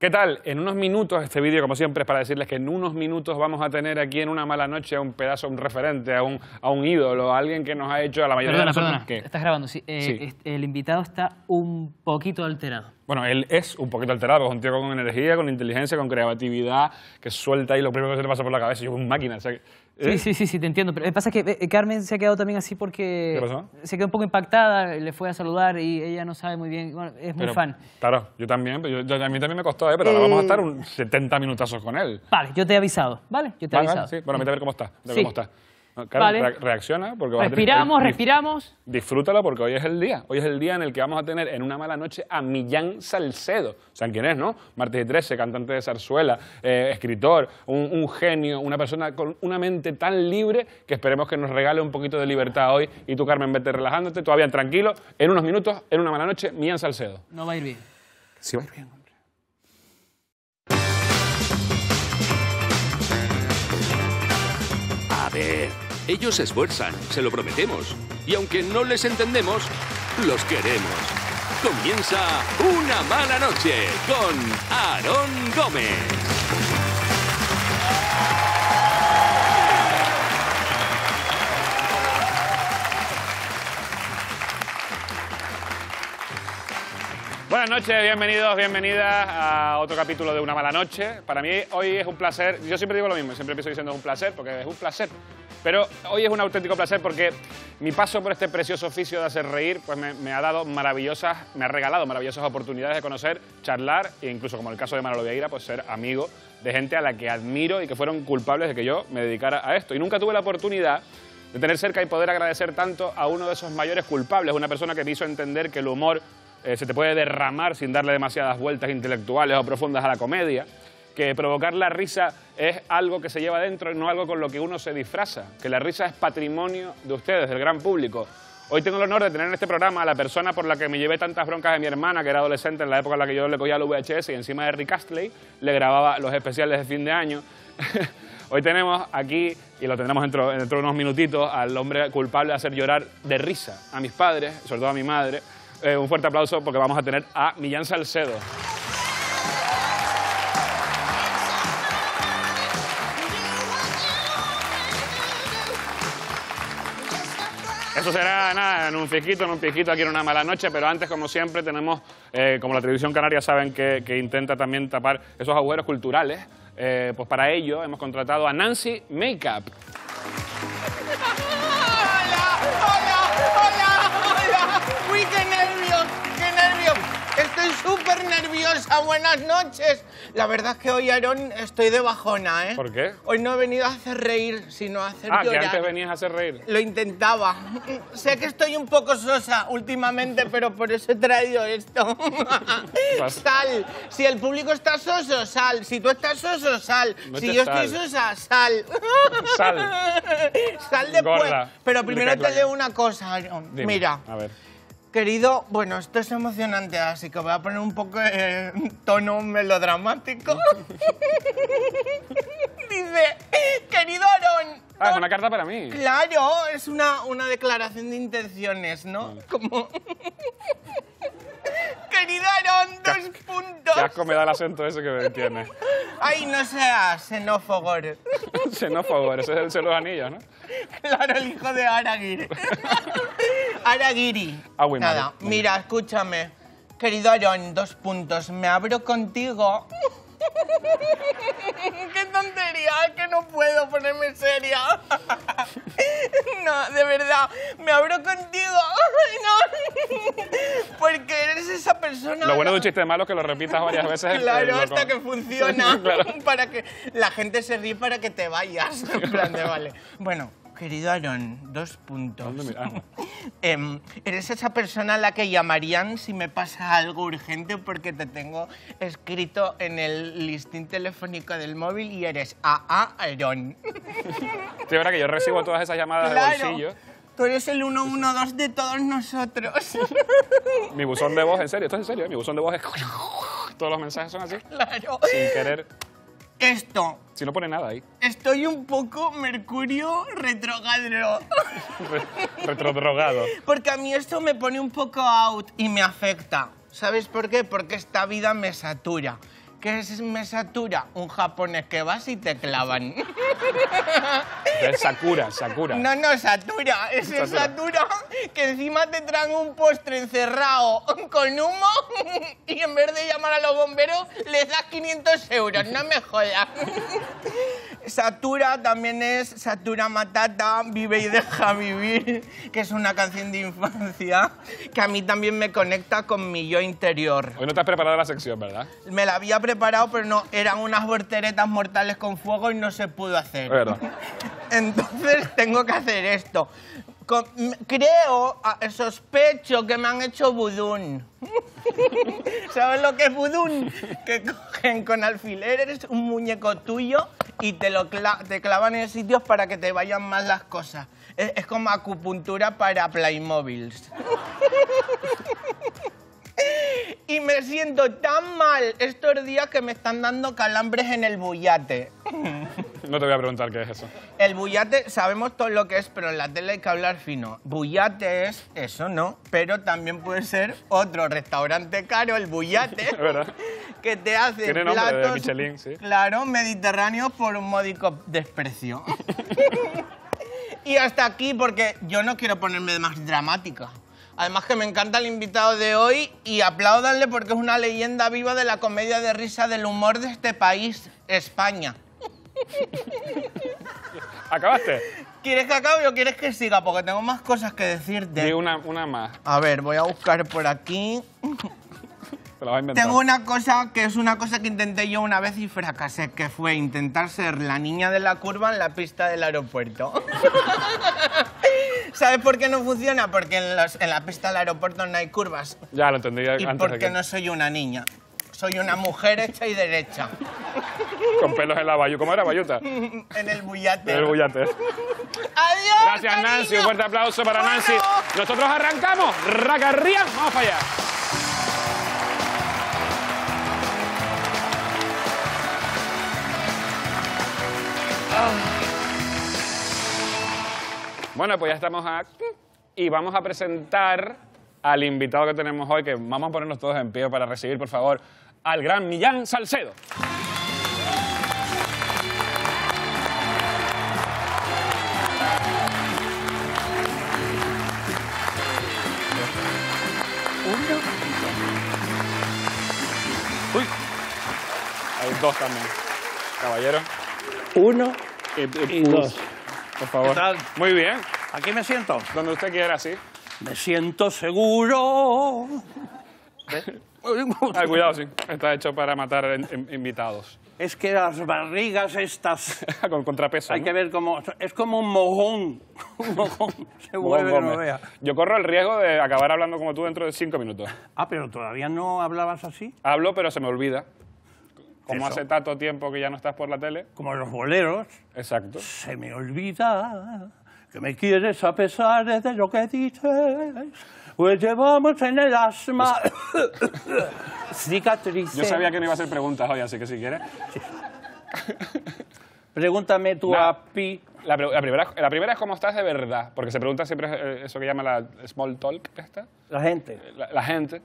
¿Qué tal? En unos minutos, este vídeo como siempre es para decirles que en unos minutos vamos a tener aquí en Una Mala Noche a un pedazo, a un referente, a un ídolo, a alguien que nos ha hecho a la mayoría de nosotros... Perdona, estás grabando, sí. Sí. El invitado está un poquito alterado. Bueno, él es un poquito alterado, es un tío con energía, con inteligencia, con creatividad, que suelta ahí lo primero que se le pasa por la cabeza, yo soy una máquina, o sea, Sí, te entiendo, pero lo que pasa es que Carmen se ha quedado también así porque... ¿Qué pasó? Se quedó un poco impactada, le fue a saludar y ella no sabe muy bien, bueno, es muy fan. Claro, yo también, a mí también me costó, pero ahora vamos a estar un 70 minutazos con él. Vale, yo te he avisado, ¿vale? Yo te he avisado. Sí. Bueno, vete a ver cómo está, Carmen, vale. Reacciona porque respiramos. Disfrútalo porque hoy es el día. Hoy es el día en el que vamos a tener en Una Mala Noche a Millán Salcedo. ¿Saben quién es, no? Martes y Trece, cantante de zarzuela, escritor, un genio, una persona con una mente tan libre que esperemos que nos regale un poquito de libertad hoy. Y tú, Carmen, vete relajándote, todavía tranquilo. En unos minutos, en Una Mala Noche, Millán Salcedo. No va a ir bien. Sí va a ir bien. A ver... Ellos se esfuerzan, se lo prometemos. Y aunque no les entendemos, los queremos. Comienza Una Mala Noche con Aarón Gómez. Buenas noches, bienvenidos, bienvenidas a otro capítulo de Una Mala Noche. Para mí hoy es un placer, yo siempre digo lo mismo, siempre empiezo diciendo es un placer, porque es un placer. Pero hoy es un auténtico placer porque mi paso por este precioso oficio de hacer reír pues me ha regalado maravillosas oportunidades de conocer, charlar e incluso, como el caso de Manolo Vieira, pues ser amigo de gente a la que admiro y que fueron culpables de que yo me dedicara a esto. Y nunca tuve la oportunidad de tener cerca y poder agradecer tanto a uno de esos mayores culpables, una persona que me hizo entender que el humor se te puede derramar sin darle demasiadas vueltas intelectuales o profundas a la comedia, que provocar la risa es algo que se lleva dentro y no algo con lo que uno se disfraza, que la risa es patrimonio de ustedes, del gran público. Hoy tengo el honor de tener en este programa a la persona por la que me llevé tantas broncas de mi hermana, que era adolescente en la época en la que yo le cogía el VHS y encima de Rick Astley le grababa los especiales de fin de año. Hoy tenemos aquí, y lo tendremos dentro de unos minutitos, al hombre culpable de hacer llorar de risa a mis padres, sobre todo a mi madre. Un fuerte aplauso porque vamos a tener a Millán Salcedo. Eso será, nada, en un piquito aquí en Una Mala Noche, pero antes, como siempre, tenemos, como la televisión canaria saben que intenta también tapar esos agujeros culturales, pues para ello hemos contratado a Nancy Makeup. ¡Hola! ¡Hola! ¡Hola! ¡Hola! ¡Uy, qué nervios! ¡Qué nervios! Estoy súper nerviosa. Buenas noches. La verdad es que hoy, Aarón, estoy de bajona, ¿eh? ¿Por qué? Hoy no he venido a hacer reír, sino a hacer llorar. Ah, que antes venías a hacer reír. Lo intentaba. Sé que estoy un poco sosa últimamente, pero por eso he traído esto. Sal. Si el público está soso, sal. Si tú estás soso, sal. Si yo estoy sosa, sal. Sal. Sal después. Gorda. Pero primero te leo una cosa, Aarón. Mira. A ver. Querido, bueno, esto es emocionante, así que voy a poner un poco tono melodramático. Dice, querido Aarón... Ah, es una carta para mí. Claro, es una declaración de intenciones, ¿no? Vale. Como... Querido Aarón, 2 puntos. Qué asco me da el acento ese que me tiene. Ay, no seas xenófobo. Xenófobo, ese es el Señor de los Anillos, ¿no? Claro, el hijo de Aragiri. Aragiri. Ah, bueno. Nada, mira, escúchame. Querido Aarón, 2 puntos. Me abro contigo. ¡Qué tontería! Que no puedo ponerme seria. No, de verdad, me abro contigo. No, porque eres esa persona... Lo bueno de un chiste malo es que lo repitas varias veces. Claro, hasta que funciona. Claro. Para que la gente se ríe para que te vayas. En plan de, vale. Bueno, querido Aarón, 2 puntos. Eres esa persona a la que llamarían si me pasa algo urgente porque te tengo escrito en el listín telefónico del móvil y eres AA Aarón. Sí, verdad que yo recibo todas esas llamadas de bolsillo. Tú eres el 112 de todos nosotros. Mi buzón de voz, en serio, esto es en serio, mi buzón de voz es... Todos los mensajes son así, claro. Sin querer. Esto. Si no pone nada ahí. Estoy un poco Mercurio retrógrado. Retrodrogado. Porque a mí esto me pone un poco out y me afecta. ¿Sabes por qué? Porque esta vida me satura. ¿Qué es Mesatura? Un japonés que vas y te clavan. Pero es Sakura, Sakura. No, no, Satura. Es el Satura que encima te traen un postre encerrado con humo y en vez de llamar a los bomberos les das 500 euros. No me jodas. Satura también es Satura Matata, Vive y Deja Vivir, que es una canción de infancia que a mí también me conecta con mi yo interior. Hoy no te has preparado la sección, ¿verdad? Me la había preparado, pero no, eran unas volteretas mortales con fuego y no se pudo hacer. Es verdad. Entonces tengo que hacer esto. Creo, sospecho que me han hecho budún. ¿Sabes lo que es budún? Que cogen con alfileres un muñeco tuyo y te clavan en sitios para que te vayan mal las cosas. Es como acupuntura para Playmobiles. Y me siento tan mal estos días que me están dando calambres en el bullate. No te voy a preguntar qué es eso. El bullate, sabemos todo lo que es, pero en la tele hay que hablar fino. Bullate es eso, ¿no? Pero también puede ser otro restaurante caro, el bullate, que te hace platos, Michelin, ¿sí? Claro, mediterráneos por un módico desprecio. Y hasta aquí, porque yo no quiero ponerme más dramática. Además que me encanta el invitado de hoy y apláudanle porque es una leyenda viva de la comedia de risa del humor de este país, España. ¿Acabaste? ¿Quieres que acabe o quieres que siga? Porque tengo más cosas que decirte. Sí, una más. A ver, voy a buscar por aquí. Te la vas a inventar. Tengo una cosa que es una cosa que intenté yo una vez y fracasé, que fue intentar ser la niña de la curva en la pista del aeropuerto. ¿Sabes por qué no funciona? Porque en la pista del aeropuerto no hay curvas. Ya, lo entendí antes. Y porque no soy una niña. Soy una mujer hecha y derecha. Con pelos en la bayuta. ¿Cómo era, bayuta? En el bullate. En el bullate. ¡Adiós, gracias, cariño. Nancy. Un fuerte aplauso para Nancy. Nosotros arrancamos. Racarría, vamos para allá. Bueno, pues ya estamos aquí y vamos a presentar al invitado que tenemos hoy, que vamos a ponernos todos en pie para recibir, por favor, al gran Millán Salcedo. Uy. Hay dos también. Caballero. Uno y dos. Por favor. ¿Qué tal? Muy bien. Aquí me siento. Donde usted quiera, sí. Me siento seguro. ¿Eh? Ay, cuidado, sí. Está hecho para matar invitados. Es que las barrigas estas... Con contrapeso, Hay que ver cómo... Es como un mojón. Un mojón. Se mueve, que no vea. Yo corro el riesgo de acabar hablando como tú dentro de 5 minutos. Ah, pero todavía no hablabas así. Hablo, pero se me olvida. Como hace tanto tiempo que ya no estás por la tele. Como los boleros. Exacto. Se me olvida que me quieres a pesar de lo que dices. Pues llevamos en el asma cicatrices. Yo sabía que no iba a hacer preguntas hoy, así que si quieres. Sí. Pregúntame tú a Pi. La primera es cómo estás de verdad. Porque se pregunta siempre eso que llama la small talk. ¿Esta? La gente. La gente.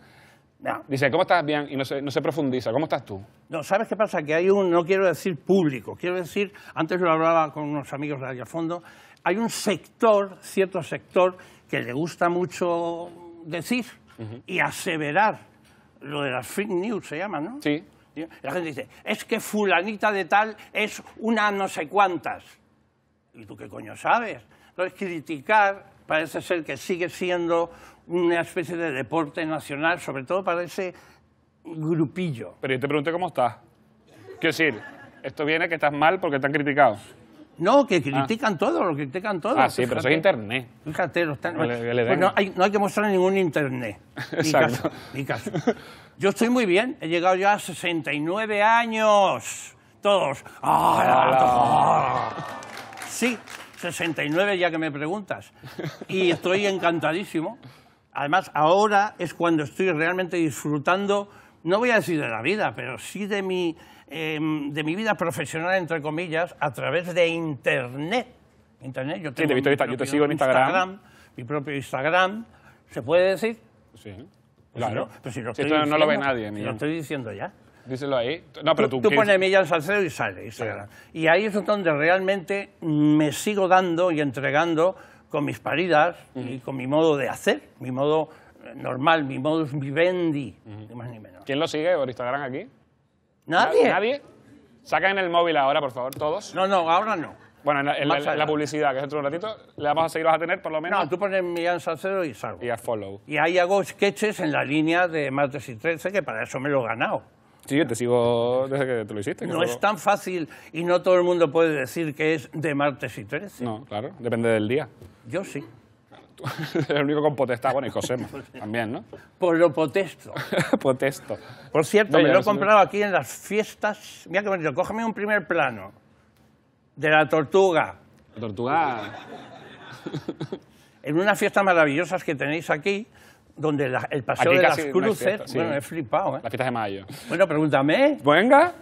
No. Dice, ¿cómo estás? Bien, y no se profundiza. ¿Cómo estás tú? No, ¿sabes qué pasa? Que hay un, no quiero decir público, quiero decir, antes lo hablaba con unos amigos de allá a fondo, hay un sector, cierto sector, que le gusta mucho decir y aseverar lo de las fake news, se llama, ¿no? Sí. La gente dice, es que fulanita de tal es una no sé cuántas. ¿Y tú qué coño sabes? Entonces, criticar parece ser que sigue siendo una especie de deporte nacional, sobre todo para ese grupillo. Pero yo te pregunté cómo estás. Quiero decir, esto viene que estás mal porque te han criticado. No, que critican todo, lo critican todo. Ah, sí, pero eso es internet. Fíjate, los tan... pues no hay que mostrar ningún internet. Exacto. Ni caso. Yo estoy muy bien, he llegado ya a 69 años. Todos. Sí. 69, ya que me preguntas. Y estoy encantadísimo. Además, ahora es cuando estoy realmente disfrutando, no voy a decir de la vida, pero sí de mi vida profesional, entre comillas, a través de Internet. Internet, yo tengo yo te sigo en Instagram. Mi propio Instagram. ¿Se puede decir? Sí, claro. Pero si lo estoy diciendo, no lo ve nadie. Lo estoy diciendo ya. Díselo ahí. No, pero tú pones Millán Salcedo y sale. Y ahí es donde realmente me sigo dando y entregando con mis paridas y con mi modo de hacer, mi modo normal, mi modus vivendi, ni más ni menos. ¿Quién lo sigue por Instagram aquí? Nadie. ¿Nadie? Sacan el móvil ahora, por favor, todos. No, no, ahora no. Bueno, en la publicidad, que es dentro de un ratito, le vamos a seguir, vas a tener por lo menos... No, tú pones Millán Salcedo y salgo. Y a follow. Y ahí hago sketches en la línea de Martes y Trece, que para eso me lo he ganado. Sí, yo te sigo desde que tú lo hiciste. No es tan fácil y no todo el mundo puede decir que es de Martes y Trece. No, claro, depende del día. Yo sí. El único con potestad, bueno, y Josema también, ¿no? Por lo potesto. Potesto. Por cierto, me lo he comprado aquí en las fiestas. Mira qué bonito, cógeme un primer plano. De la tortuga. La tortuga. En unas fiestas maravillosas que tenéis aquí, donde el paseo aquí de las Cruces... Fiesta, sí. Bueno, he flipado, ¿eh? Las fiestas de mayo. Bueno, pregúntame. Venga.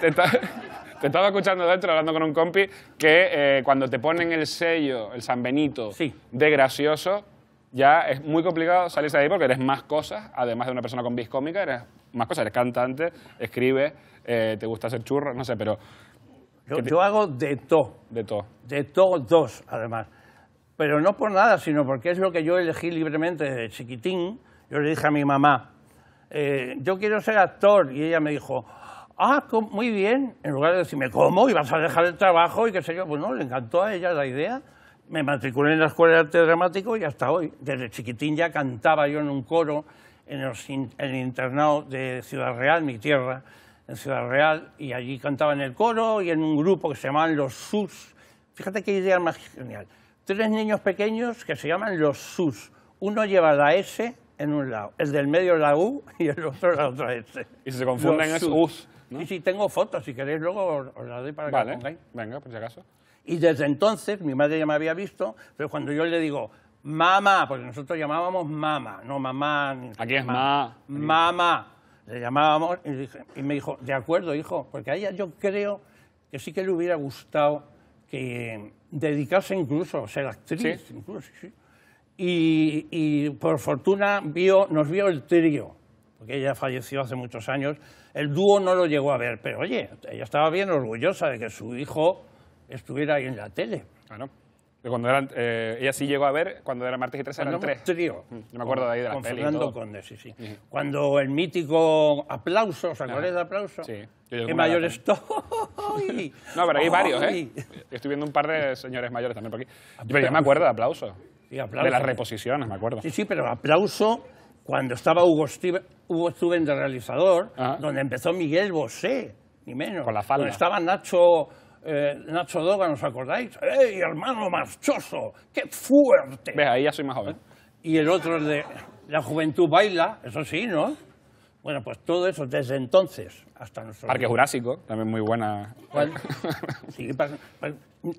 Te estaba escuchando dentro, hablando con un compi, que cuando te ponen el sello, el San Benito, sí, de gracioso, ya es muy complicado salirse de ahí porque eres más cosas, además de una persona con vis cómica, eres más cosas, eres cantante, escribes, te gusta hacer churros, no sé, pero... Yo hago de todo. De todo. De todos, además. Pero no por nada, sino porque es lo que yo elegí libremente desde chiquitín. Yo le dije a mi mamá, yo quiero ser actor, y ella me dijo... Ah, muy bien. En lugar de decirme, ¿cómo? ¿Y vas a dejar el trabajo? Y qué sé yo. Pues no, le encantó a ella la idea. Me matriculé en la Escuela de Arte Dramático y hasta hoy. Desde chiquitín ya cantaba yo en un coro en el internado de Ciudad Real, mi tierra, en Ciudad Real. Y allí cantaba en el coro y en un grupo que se llamaban Los Sus. Fíjate qué idea más genial. 3 niños pequeños que se llaman Los Sus. Uno lleva la S en un lado, el del medio la U y el otro la otra S. Y se confunden en Sus. ¿No? Y si tengo fotos, si queréis, luego os las doy para que la pongáis. Venga, por si acaso. Y desde entonces, mi madre ya me había visto, pero cuando yo le digo, mamá, porque nosotros llamábamos mamá, no mamá. Aquí es mamá. Mamá. Le llamábamos y me dijo, de acuerdo, hijo, porque a ella yo creo que sí que le hubiera gustado que dedicarse incluso a ser actriz. ¿Sí? Incluso, sí. Y por fortuna nos vio el trío, porque ella falleció hace muchos años. El dúo no lo llegó a ver, pero oye, ella estaba bien orgullosa de que su hijo estuviera ahí en la tele. Ah, no. Cuando eran, ella sí llegó a ver cuando era Martes y Trece, eran 3. Trío. Yo me acuerdo de ahí de la peli. Con Fernando Conde, sí, sí. Uh-huh. Cuando el mítico aplauso, ¿os acordáis de aplauso? Sí. ¡Qué mayor estoy! No, pero hay varios, ¿eh? Estoy viendo un par de señores mayores también por aquí. Pero yo me acuerdo de aplauso. Sí, aplauso. De las reposiciones, me acuerdo. Sí, sí, pero aplauso... Cuando estaba Hugo Stuben de realizador, ajá, donde empezó Miguel Bosé, ni menos. Con la falda. Donde estaba Nacho Dogan, ¿os acordáis? ¡Ey, hermano marchoso! ¡Qué fuerte! Ve, ahí ya soy más joven. Y el otro de La Juventud Baila, eso sí, ¿no? Bueno, pues todo eso desde entonces hasta nuestro... Parque Jurásico, también muy buena... ¿Cuál? Sí,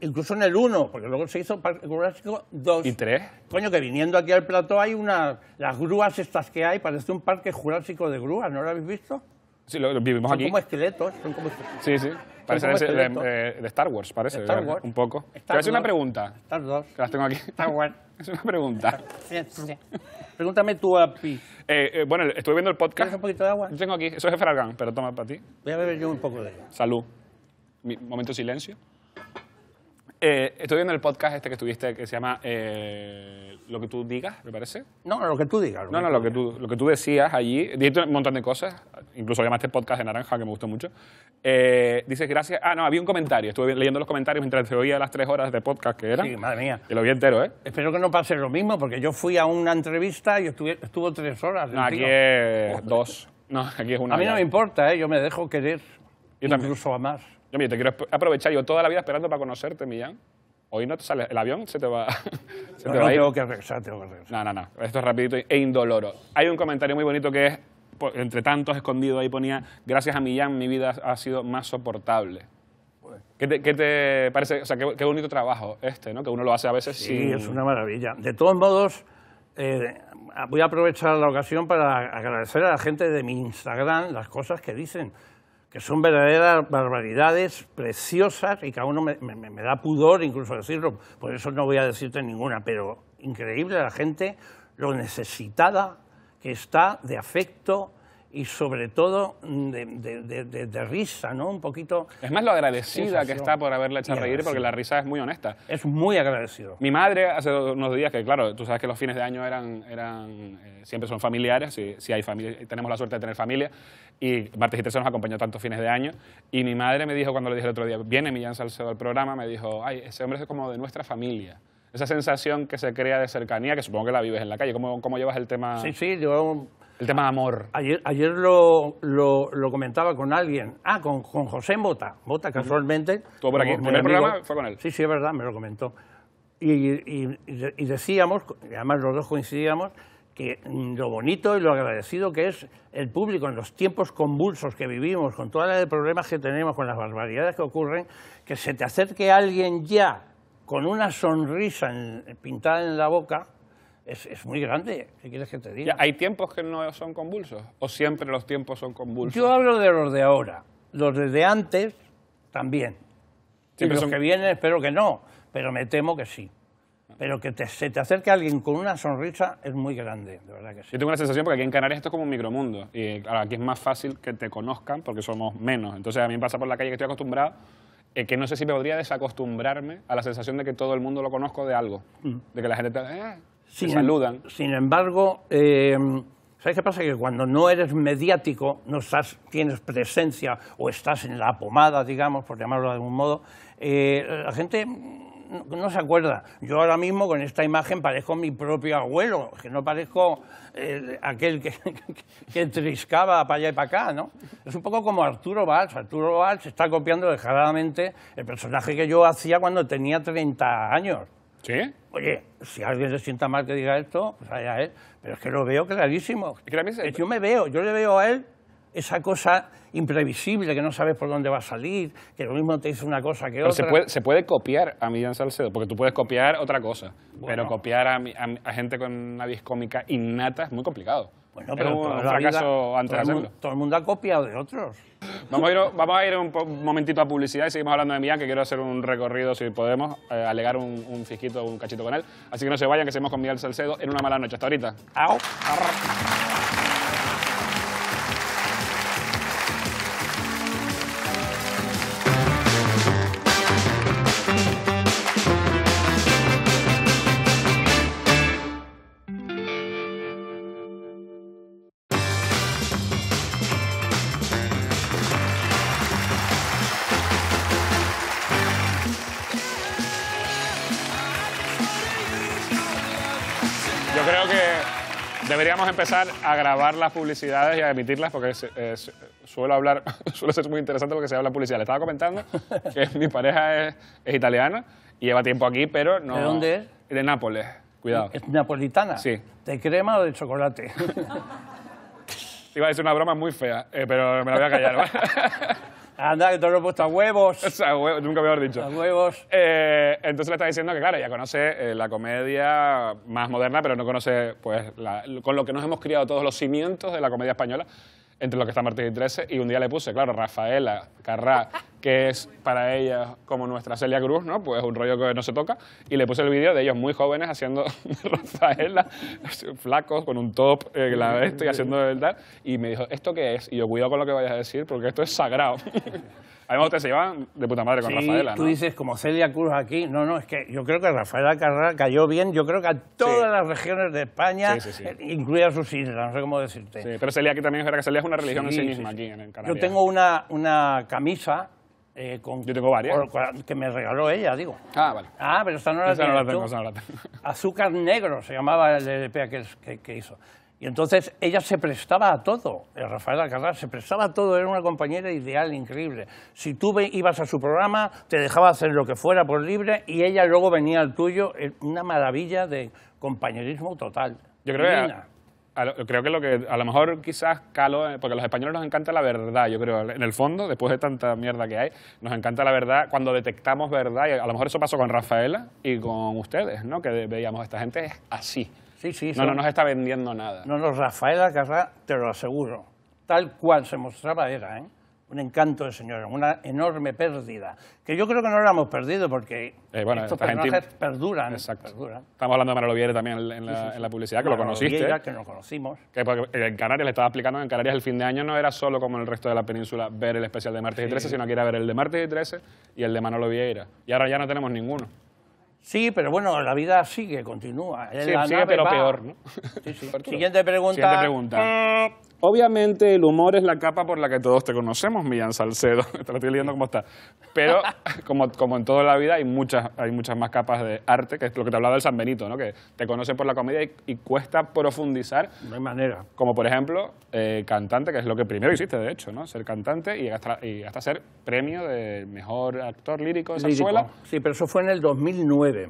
incluso en el 1, porque luego se hizo Parque Jurásico 2. ¿Y 3? Coño, que viniendo aquí al plató hay una... Las grúas estas que hay, parece un Parque Jurásico de grúas, ¿no lo habéis visto? Sí, lo vivimos son aquí. Son como esqueletos, son como esqueletos. Sí, sí, parecen de Star Wars, parece, Star Wars. Un poco. Te voy a hacer una pregunta. Star Wars. Que las tengo aquí. Star Wars. Es una pregunta. Sí, sí. Pregúntame tú a Pi. Bueno, estuve viendo el podcast. ¿Tienes un poquito de agua? Yo tengo aquí. Eso es Efragán, pero toma para ti. Voy a beber yo un poco de agua. Salud. Momento de silencio. Estoy viendo el podcast este que estuviste, que se llama Lo que tú digas, me parece. No, lo que tú digas. No, no, lo que tú decías allí. Dijiste un montón de cosas. Incluso llamaste podcast de naranja, que me gustó mucho. Dices gracias. Ah, no, había un comentario. Estuve leyendo los comentarios mientras te oía las 3 horas de podcast que eran. Sí, madre mía. Te lo vi entero, ¿eh? Espero que no pase lo mismo, porque yo fui a una entrevista y estuvo 3 horas. No, aquí es 2. No, aquí es 1. A mí no me importa, ¿eh? Yo me dejo querer. Yo incluso a más. Yo te quiero aprovechar, yo toda la vida esperando para conocerte, Millán. Hoy no te sale, el avión se te va, se te va a ir. Tengo que regresar. No, esto es rapidito e indoloro. Hay un comentario muy bonito que es, entre tantos, escondido, ahí ponía, gracias a Millán mi vida ha sido más soportable. Pues, ¿Qué te parece? O sea, qué bonito trabajo este, ¿no? Que uno lo hace a veces sin... Sí, es una maravilla. De todos modos, voy a aprovechar la ocasión para agradecer a la gente de mi Instagram las cosas que dicen, que son verdaderas barbaridades preciosas y que a uno me da pudor incluso decirlo, por eso no voy a decirte ninguna, pero increíble la gente, lo necesitada que está de afecto y sobre todo de risa, ¿no? Un poquito... Es más lo agradecida que está por haberla hecho reír, porque la risa es muy honesta. Es muy agradecido. Mi madre hace unos días, que claro, tú sabes que los fines de año eran siempre son familiares, si hay familia, tenemos la suerte de tener familia, y Martes y Trece nos acompañó tantos fines de año, y mi madre me dijo, cuando le dije el otro día, viene Millán Salcedo al programa, me dijo, ay, ese hombre es como de nuestra familia. Esa sensación que se crea de cercanía, que supongo que la vives en la calle. ¿Cómo llevas el tema? Sí, sí, yo... El tema de amor. Ayer lo comentaba con alguien. Ah, con José Mota. Mota, casualmente. ¿Tú por aquí? ¿El programa fue con él? Sí, sí, es verdad, me lo comentó. Y decíamos, y además los dos coincidíamos, que lo bonito y lo agradecido que es el público en los tiempos convulsos que vivimos, con toda la de problemas que tenemos, con las barbaridades que ocurren, que se te acerque alguien ya con una sonrisa pintada en la boca. Es muy grande, ¿qué quieres que te diga? Ya, ¿hay tiempos que no son convulsos? ¿O siempre los tiempos son convulsos? Yo hablo de los de ahora. Los de antes también. Y los que vienen espero que no, pero me temo que sí. Pero que se te acerque alguien con una sonrisa es muy grande, de verdad que sí. Yo tengo la sensación, porque aquí en Canarias esto es como un micromundo. Y claro, aquí es más fácil que te conozcan porque somos menos. Entonces a mí me pasa por la calle que estoy acostumbrado, que no sé si podría desacostumbrarme a la sensación de que todo el mundo lo conozco de algo. De que la gente te... saludan. Sin embargo, ¿sabes qué pasa? Que cuando no eres mediático, no estás, tienes presencia o estás en la pomada, digamos, por llamarlo de algún modo, la gente no se acuerda. Yo ahora mismo con esta imagen parezco mi propio abuelo, que no parezco aquel que triscaba para allá y para acá, ¿no? Es un poco como Arturo Valls. Arturo Valls está copiando descaradamente el personaje que yo hacía cuando tenía 30 años. ¿Sí? Oye, si a alguien le sienta mal que diga esto, pues allá él. Pero es que lo veo clarísimo. Yo me veo, yo le veo a él esa cosa imprevisible que no sabes por dónde va a salir, que lo mismo te dice una cosa que pero otra. Se puede copiar a Millán Salcedo, porque tú puedes copiar otra cosa, bueno, pero copiar a gente con una vis cómica innata es muy complicado. Bueno, pero un fracaso antes de hacerlo. Todo el mundo ha copiado de otros. Vamos a ir un momentito a publicidad y seguimos hablando de Millán, que quiero hacer un recorrido, si podemos, alegar un fisquito, un cachito con él. Así que no se vayan, que seguimos con Millán Salcedo en Una Mala Noche. Hasta ahorita. ¡Au! Deberíamos empezar a grabar las publicidades y a emitirlas, porque suelo ser muy interesante porque se habla de publicidad. Le estaba comentando que mi pareja es italiana y lleva tiempo aquí, pero no... ¿De dónde es? De Nápoles, cuidado. ¿Es napolitana? Sí. ¿De crema o de chocolate? Iba a decir una broma muy fea, pero me la voy a callar, ¿vale? Anda, que te lo he puesto a huevos. O sea, huevos, nunca me lo has dicho. A huevos. Entonces le está diciendo que, claro, ya conoce la comedia más moderna, pero no conoce, pues, con lo que nos hemos criado todos los cimientos de la comedia española, entre los que está Martes y Trece, y un día le puse, claro, Rafaella Carrà, que es para ella como nuestra Celia Cruz, ¿no? Pues un rollo que no se toca, y le puse el vídeo de ellos muy jóvenes haciendo Rafaella, flacos, con un top, y haciendo de verdad, y me dijo, ¿esto qué es? Y yo, cuidado con lo que vayas a decir, porque esto es sagrado. Además, ustedes se llevan de puta madre con Rafaella, ¿no? Tú dices, como Celia Cruz aquí, no, es que yo creo que Rafaella Carrà cayó bien, yo creo que a todas las regiones de España, incluidas sus islas, no sé cómo decirte. Sí, pero Celia aquí también es verdad que Celia es una religión en sí misma aquí en Canarias. Yo tengo una camisa yo tengo varias. Que me regaló ella, digo. Ah, vale. Ah, pero esta no la tengo. Azúcar negro se llamaba el LP que hizo. Y entonces ella se prestaba a todo, Rafaella Carrà se prestaba a todo, era una compañera ideal, increíble. Si tú ibas a su programa, te dejaba hacer lo que fuera por libre y ella luego venía al tuyo, una maravilla de compañerismo total. Yo creo que lo que a lo mejor quizás caló, porque a los españoles nos encanta la verdad, yo creo, en el fondo, después de tanta mierda que hay, nos encanta la verdad cuando detectamos verdad, y a lo mejor eso pasó con Rafaella y con ustedes, ¿no? Que veíamos, esta gente es así. Sí, no nos está vendiendo nada. No, Rafaella Carrà, te lo aseguro, tal cual se mostraba era, ¿eh? un encanto de señora, una enorme pérdida, que yo creo que no lo hemos perdido porque estos personajes perduran. Exacto. Perduran. Estamos hablando de Manolo Vieira también en la publicidad, que Manolo lo conociste. Vieira, que nos conocimos. Que en Canarias, le estaba explicando que en Canarias el fin de año no era solo como en el resto de la península ver el especial de Martes y Trece, sino que era ver el de Martes y Trece y el de Manolo Vieira. Y ahora ya no tenemos ninguno. Sí, pero bueno, la vida sigue, continúa. Sí, sigue, pero peor, ¿no? Sí, sí. Siguiente pregunta. Siguiente pregunta. Obviamente el humor es la capa por la que todos te conocemos, Millán Salcedo. Te lo estoy leyendo como está. Pero como en toda la vida hay muchas más capas de arte, que es lo que te hablaba del San Benito, ¿no? Que te conoce por la comedia y cuesta profundizar. No hay manera. Como por ejemplo, cantante, que es lo que primero hiciste, de hecho, ¿no? Ser cantante y hasta ser premio de mejor actor lírico de zarzuela. Sí, pero eso fue en el 2009.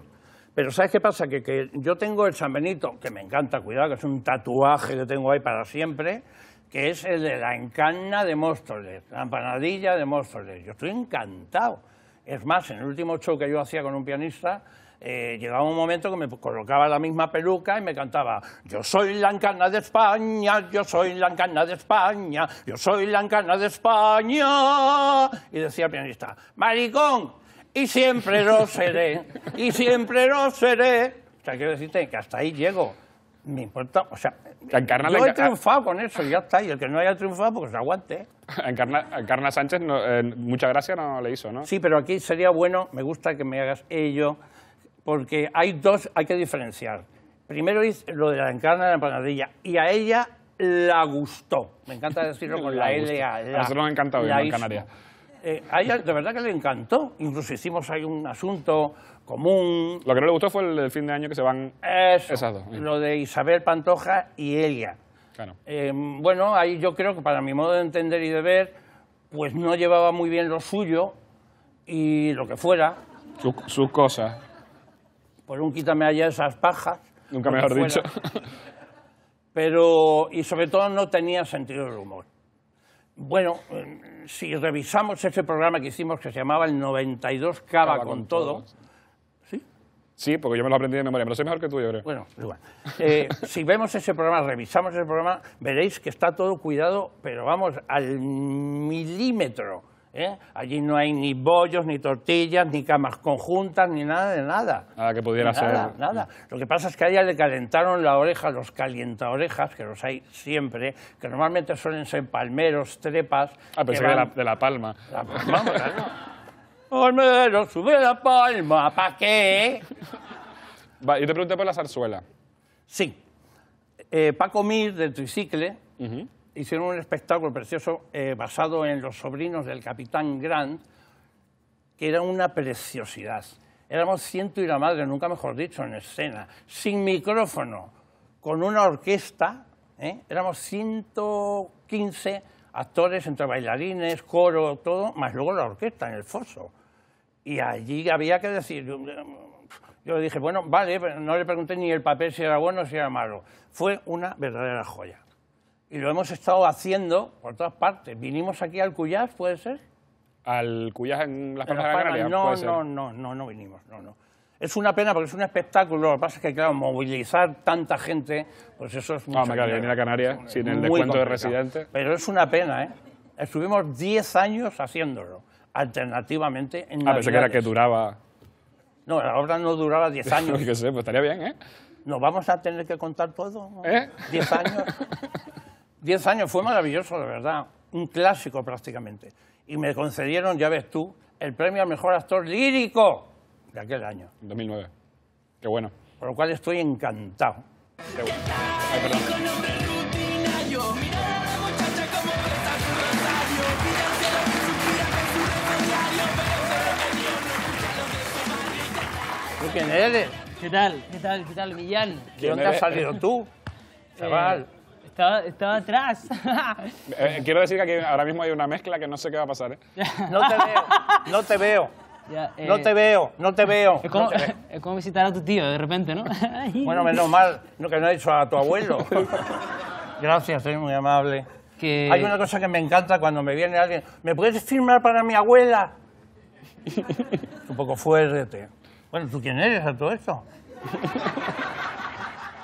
Pero ¿sabes qué pasa? Que yo tengo el San Benito, que me encanta, cuidado, que es un tatuaje que tengo ahí para siempre, que es el de la encana de Móstoles, la empanadilla de Móstoles. Yo estoy encantado. Es más, en el último show que yo hacía con un pianista, llegaba un momento que me colocaba la misma peluca y me cantaba: yo soy la encana de España, yo soy la encana de España, yo soy la encana de España. Y decía el pianista: maricón. Y siempre lo seré, y siempre lo seré. O sea, quiero decirte que hasta ahí llego. Me importa, o sea, yo he triunfado con eso, ya está. Y el que no haya triunfado, pues aguante. Encarna Sánchez, mucha gracia no le hizo, ¿no? Sí, pero aquí sería bueno, me gusta que me hagas ello, porque hay que diferenciar. Primero es lo de la Encarna de la empanadilla, y a ella la gustó. Me encanta decirlo con la L. A nosotros nos encanta hoy en Canarias. A ella de verdad que le encantó, incluso hicimos ahí un asunto común. Lo que no le gustó fue el fin de año que se van. Eso, esas dos. Lo de Isabel Pantoja y ella. Claro. Bueno, ahí yo creo que para mi modo de entender y de ver, pues no llevaba muy bien lo suyo y lo que fuera. Sus cosas. Por un quítame allá esas pajas. Nunca mejor dicho. Pero, y sobre todo no tenía sentido del humor. Bueno, si revisamos ese programa que hicimos que se llamaba el 92 Cava con todo. ¿Sí? Sí, porque yo me lo aprendí de memoria, pero soy mejor que tú, yo creo. Bueno, igual. Si vemos ese programa, revisamos ese programa, veréis que está todo cuidado, pero vamos, al milímetro. Allí no hay ni bollos, ni tortillas, ni camas conjuntas, ni nada de nada. Nada que pudiera ser. Nada, nada. Lo que pasa es que a ella le calentaron la oreja, los calientaorejas, que los hay siempre, que normalmente suelen ser palmeros, trepas. Ah, pensé que de La Palma. Vamos, claro. Palmero, sube la palma, ¿para qué? Va, yo te pregunté por la zarzuela. Sí. Paco Mir, del Tricicle. Hicieron un espectáculo precioso basado en Los sobrinos del Capitán Grant, que era una preciosidad. Éramos ciento y la madre, nunca mejor dicho, en escena, sin micrófono, con una orquesta. Éramos 115 actores, entre bailarines, coro, todo, más luego la orquesta en el foso. Y allí había que decir... Yo le dije, bueno, vale, pero no le pregunté ni el papel si era bueno o si era malo. Fue una verdadera joya. Y lo hemos estado haciendo por todas partes. Vinimos aquí al Cuyás, ¿puede ser? ¿Al Cuyás en Las Palmas de Canarias? No vinimos, no. Es una pena porque es un espectáculo. Lo que pasa es que, claro, movilizar tanta gente, pues eso es... No, me cae venir a Canarias sin el descuento de residente. Pero es una pena, ¿eh? Estuvimos 10 años haciéndolo, alternativamente en Navidades. Ah, pensé que era que duraba... No, la obra no duraba 10 años. Yo qué sé, pues estaría bien, ¿eh? ¿Nos vamos a tener que contar todo? ¿No? ¿Eh? 10 años... 10 años, fue maravilloso, de verdad, un clásico prácticamente. Y me concedieron, ya ves tú, el premio al mejor actor lírico de aquel año. 2009. Qué bueno. Por lo cual estoy encantado. Qué bueno. Ay, perdón. ¿Tú quién eres? ¿Qué tal? ¿Qué tal? ¿Qué tal, Millán? ¿De dónde has salido tú, chaval? Estaba atrás. Quiero decir que aquí ahora mismo hay una mezcla que no sé qué va a pasar. No te veo. Ya, no te veo. Es como visitar a tu tío de repente, ¿no? Bueno, menos mal que no ha dicho a tu abuelo. Gracias, soy muy amable. Que... Hay una cosa que me encanta cuando me viene alguien. ¿Me puedes firmar para mi abuela? Es un poco fuerte. Bueno, ¿tú quién eres a todo esto?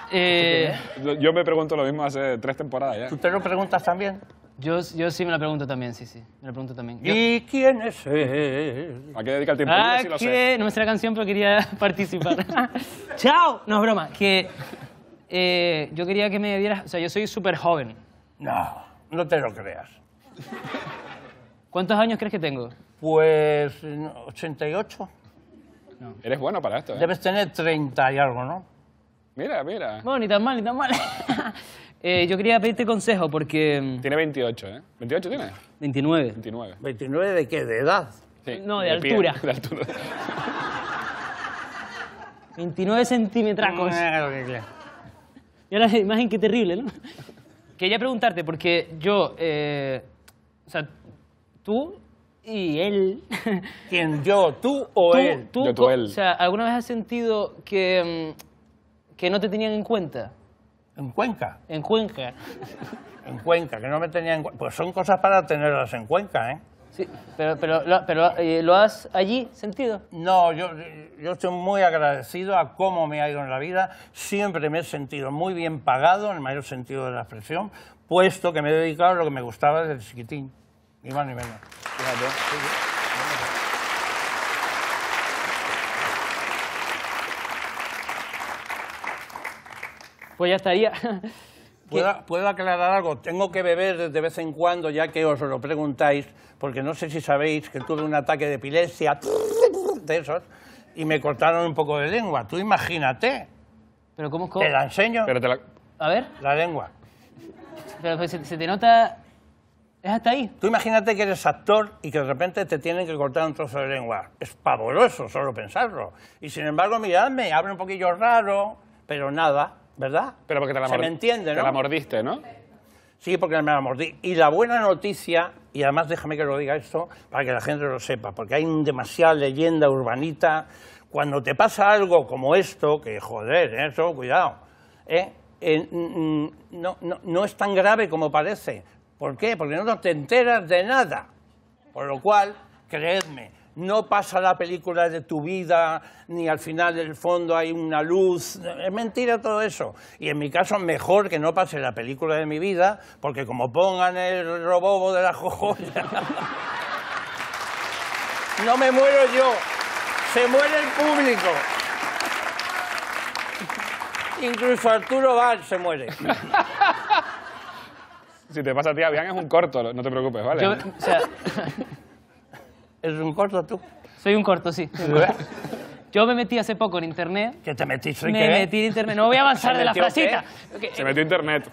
Yo me pregunto lo mismo hace 3 temporadas ya. ¿Tú te lo preguntas también? Yo sí me la pregunto también, sí, me la pregunto también. ¿Y quién es él? ¿A qué dedica el tiempo? Sí lo sé. No me sé la canción, pero quería participar. ¡Chao! No, es broma, que yo quería que me dieras... O sea, yo soy súper joven. No, no te lo creas. ¿Cuántos años crees que tengo? Pues... 88. No. Eres bueno para esto, ¿eh? Debes tener 30 y algo, ¿no? Mira, mira. No, ni tan mal, ni tan mal. Yo quería pedirte consejo porque... Tiene 28, ¿eh? ¿28 tiene? 29. 29. ¿29 de qué? ¿De edad? Sí, no, de altura. Pie, de altura. 29 centimetracos. Mira la imagen, qué terrible, ¿no? Quería preguntarte porque yo... o sea, tú y él... ¿Quién? ¿Yo? ¿Tú o él? Yo, tú, él. O sea, ¿alguna vez has sentido que no te tenían en cuenta? ¿En Cuenca? En Cuenca. En Cuenca, que no me tenían en cuenta. Pues son cosas para tenerlas en Cuenca, ¿eh? Sí, pero ¿lo has allí sentido? No, yo estoy muy agradecido a cómo me ha ido en la vida. Siempre me he sentido muy bien pagado, en el mayor sentido de la expresión, puesto que me he dedicado a lo que me gustaba desde chiquitín. Ni más ni menos. Pues ya estaría. ¿Puedo aclarar algo? Tengo que beber de vez en cuando, ya que os lo preguntáis, porque no sé si sabéis que tuve un ataque de epilepsia, de esos, y me cortaron un poco de lengua. Tú imagínate. ¿Pero cómo? Te la enseño. Pero te la... A ver. La lengua. Pero pues se te nota... Es hasta ahí. Tú imagínate que eres actor y que de repente te tienen que cortar un trozo de lengua. Es pavoroso solo pensarlo. Y sin embargo, miradme, hablo un poquillo raro, pero nada... ¿Verdad? Pero porque te la mordiste. Se me entiende, ¿no? Te la mordiste, ¿no? Sí, porque me la mordí. Y la buena noticia, y además déjame que lo diga esto para que la gente lo sepa, porque hay demasiada leyenda urbanita. Cuando te pasa algo como esto, que joder, eso, cuidado, no es tan grave como parece. ¿Por qué? Porque no te enteras de nada. Por lo cual, creedme, no pasa la película de tu vida, ni al final del fondo hay una luz. Es mentira todo eso. Y en mi caso, mejor que no pase la película de mi vida, porque como pongan el robobo de la jojoya... No me muero yo, se muere el público. Incluso Arturo Valls se muere. Si te pasa a ti, Abián, es un corto, no te preocupes, ¿vale? Yo, o sea... ¿Eres un corto tú? Soy un corto, sí. Yo me metí hace poco en internet. ¿Qué te metiste? Me metí en internet. No voy a avanzar de la frasita. Se metió en internet.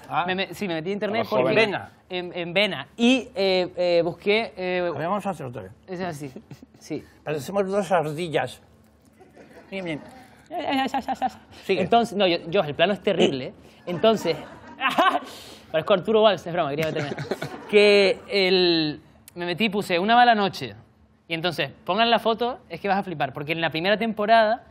Sí, me metí en internet porque... ¿En Vena? En Vena. Y busqué... Vamos a hacer otra vez. Es así, sí. Parecemos dos ardillas. Bien, bien. Sigue. Entonces, no, yo, el plano es terrible. Entonces... Parezco Arturo Valls, es broma, quería meterme. Que el... Me metí y puse Una Mala Noche. Y entonces, pongan la foto, es que vas a flipar. Porque en la primera temporada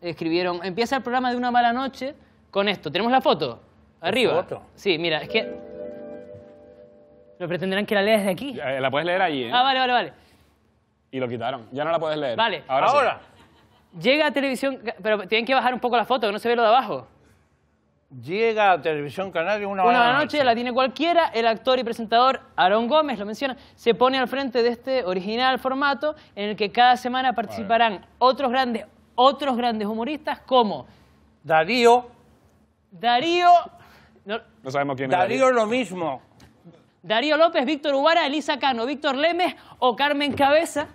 escribieron: empieza el programa de Una Mala Noche con esto. ¿Tenemos la foto? Arriba. ¿La foto? Sí, mira, es que... Pero pretenderán que la leas desde aquí. La puedes leer allí, ¿eh? Ah, vale, vale, vale. Y lo quitaron. Ya no la puedes leer. Vale. Ahora sí. Llega a televisión... Pero tienen que bajar un poco la foto, que no se ve lo de abajo. Llega a Televisión Canaria Una Mala Noche, la tiene cualquiera. El actor y presentador Aarón Gómez, lo menciona, se pone al frente de este original formato en el que cada semana participarán otros grandes humoristas como... Darío... No sabemos quién es Darío. Darío lo mismo. Darío López, Víctor Ubara, Elisa Cano, Víctor Lemes o Carmen Cabeza.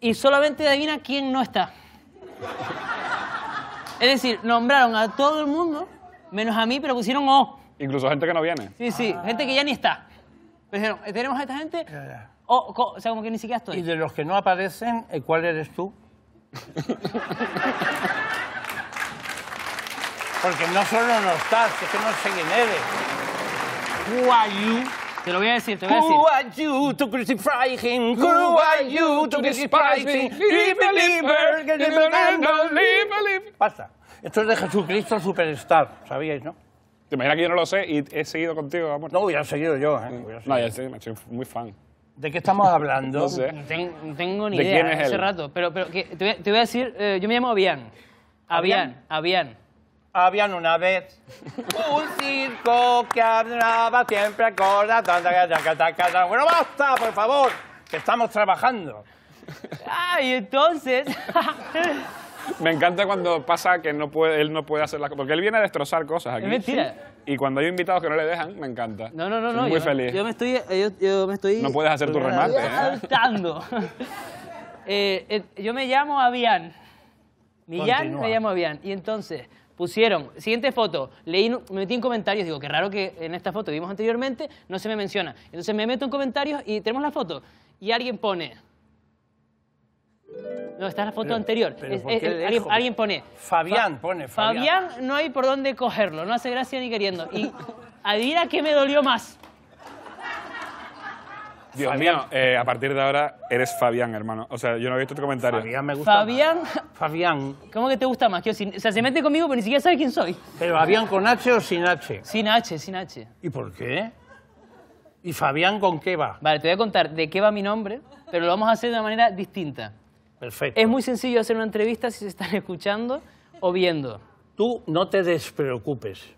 Y solamente adivina quién no está. Es decir, nombraron a todo el mundo... Menos a mí, pero pusieron O. Incluso gente que no viene. Sí, sí, gente que ya ni está. Pero dijeron, tenemos a esta gente, o sea, como que ni siquiera estoy. Y de los que no aparecen, ¿cuál eres tú? Porque no solo no estás, es que no sé quién eres. Who are you? Te lo voy a decir, te voy a decir. Who are you to crucify him? Who are you to crucify him? Basta. Esto es de Jesucristo Superstar, ¿sabíais, no? Te imaginas que yo no lo sé y he seguido contigo, amor. No, hubiera seguido yo, ¿eh? No, ya sé, me soy muy fan. ¿De qué estamos hablando? No sé. No tengo ni idea. ¿De quién es él? Hace rato. Pero que te voy a decir, yo me llamo Abián. Abián. Habían una vez un circo que hablaba siempre con la... Bueno, basta, por favor, que estamos trabajando. Y entonces... Me encanta cuando pasa que no puede, él no puede hacer las cosas. Porque él viene a destrozar cosas aquí. Es mentira. Y cuando hay invitados que no le dejan, me encanta. No, no, no. Estoy muy feliz. Yo me estoy... No puedes hacer tu remate, ¿eh? Saltando. Yo me llamo Abián. Me llamo Abián. Y entonces pusieron, siguiente foto, me metí en comentarios, digo, qué raro que en esta foto que vimos anteriormente no se me menciona. Entonces me meto en comentarios y tenemos la foto. Y alguien pone... No, esta es la foto anterior. Alguien pone... Fabián, no hay por dónde cogerlo, no hace gracia ni queriendo. Y adivina qué me dolió más. Dios mío, a partir de ahora eres Fabián, hermano. O sea, yo no he visto tu comentario. Fabián me gusta más. Fabián. ¿Cómo que te gusta más? O sea, se mete conmigo pero ni siquiera sabe quién soy. ¿Pero Abián con H o sin H? Sin H, sin H. ¿Y por qué? ¿Y Fabián con qué va? Vale, te voy a contar de qué va mi nombre, pero lo vamos a hacer de una manera distinta. Perfecto. Es muy sencillo hacer una entrevista si se están escuchando o viendo. Tú no te despreocupes.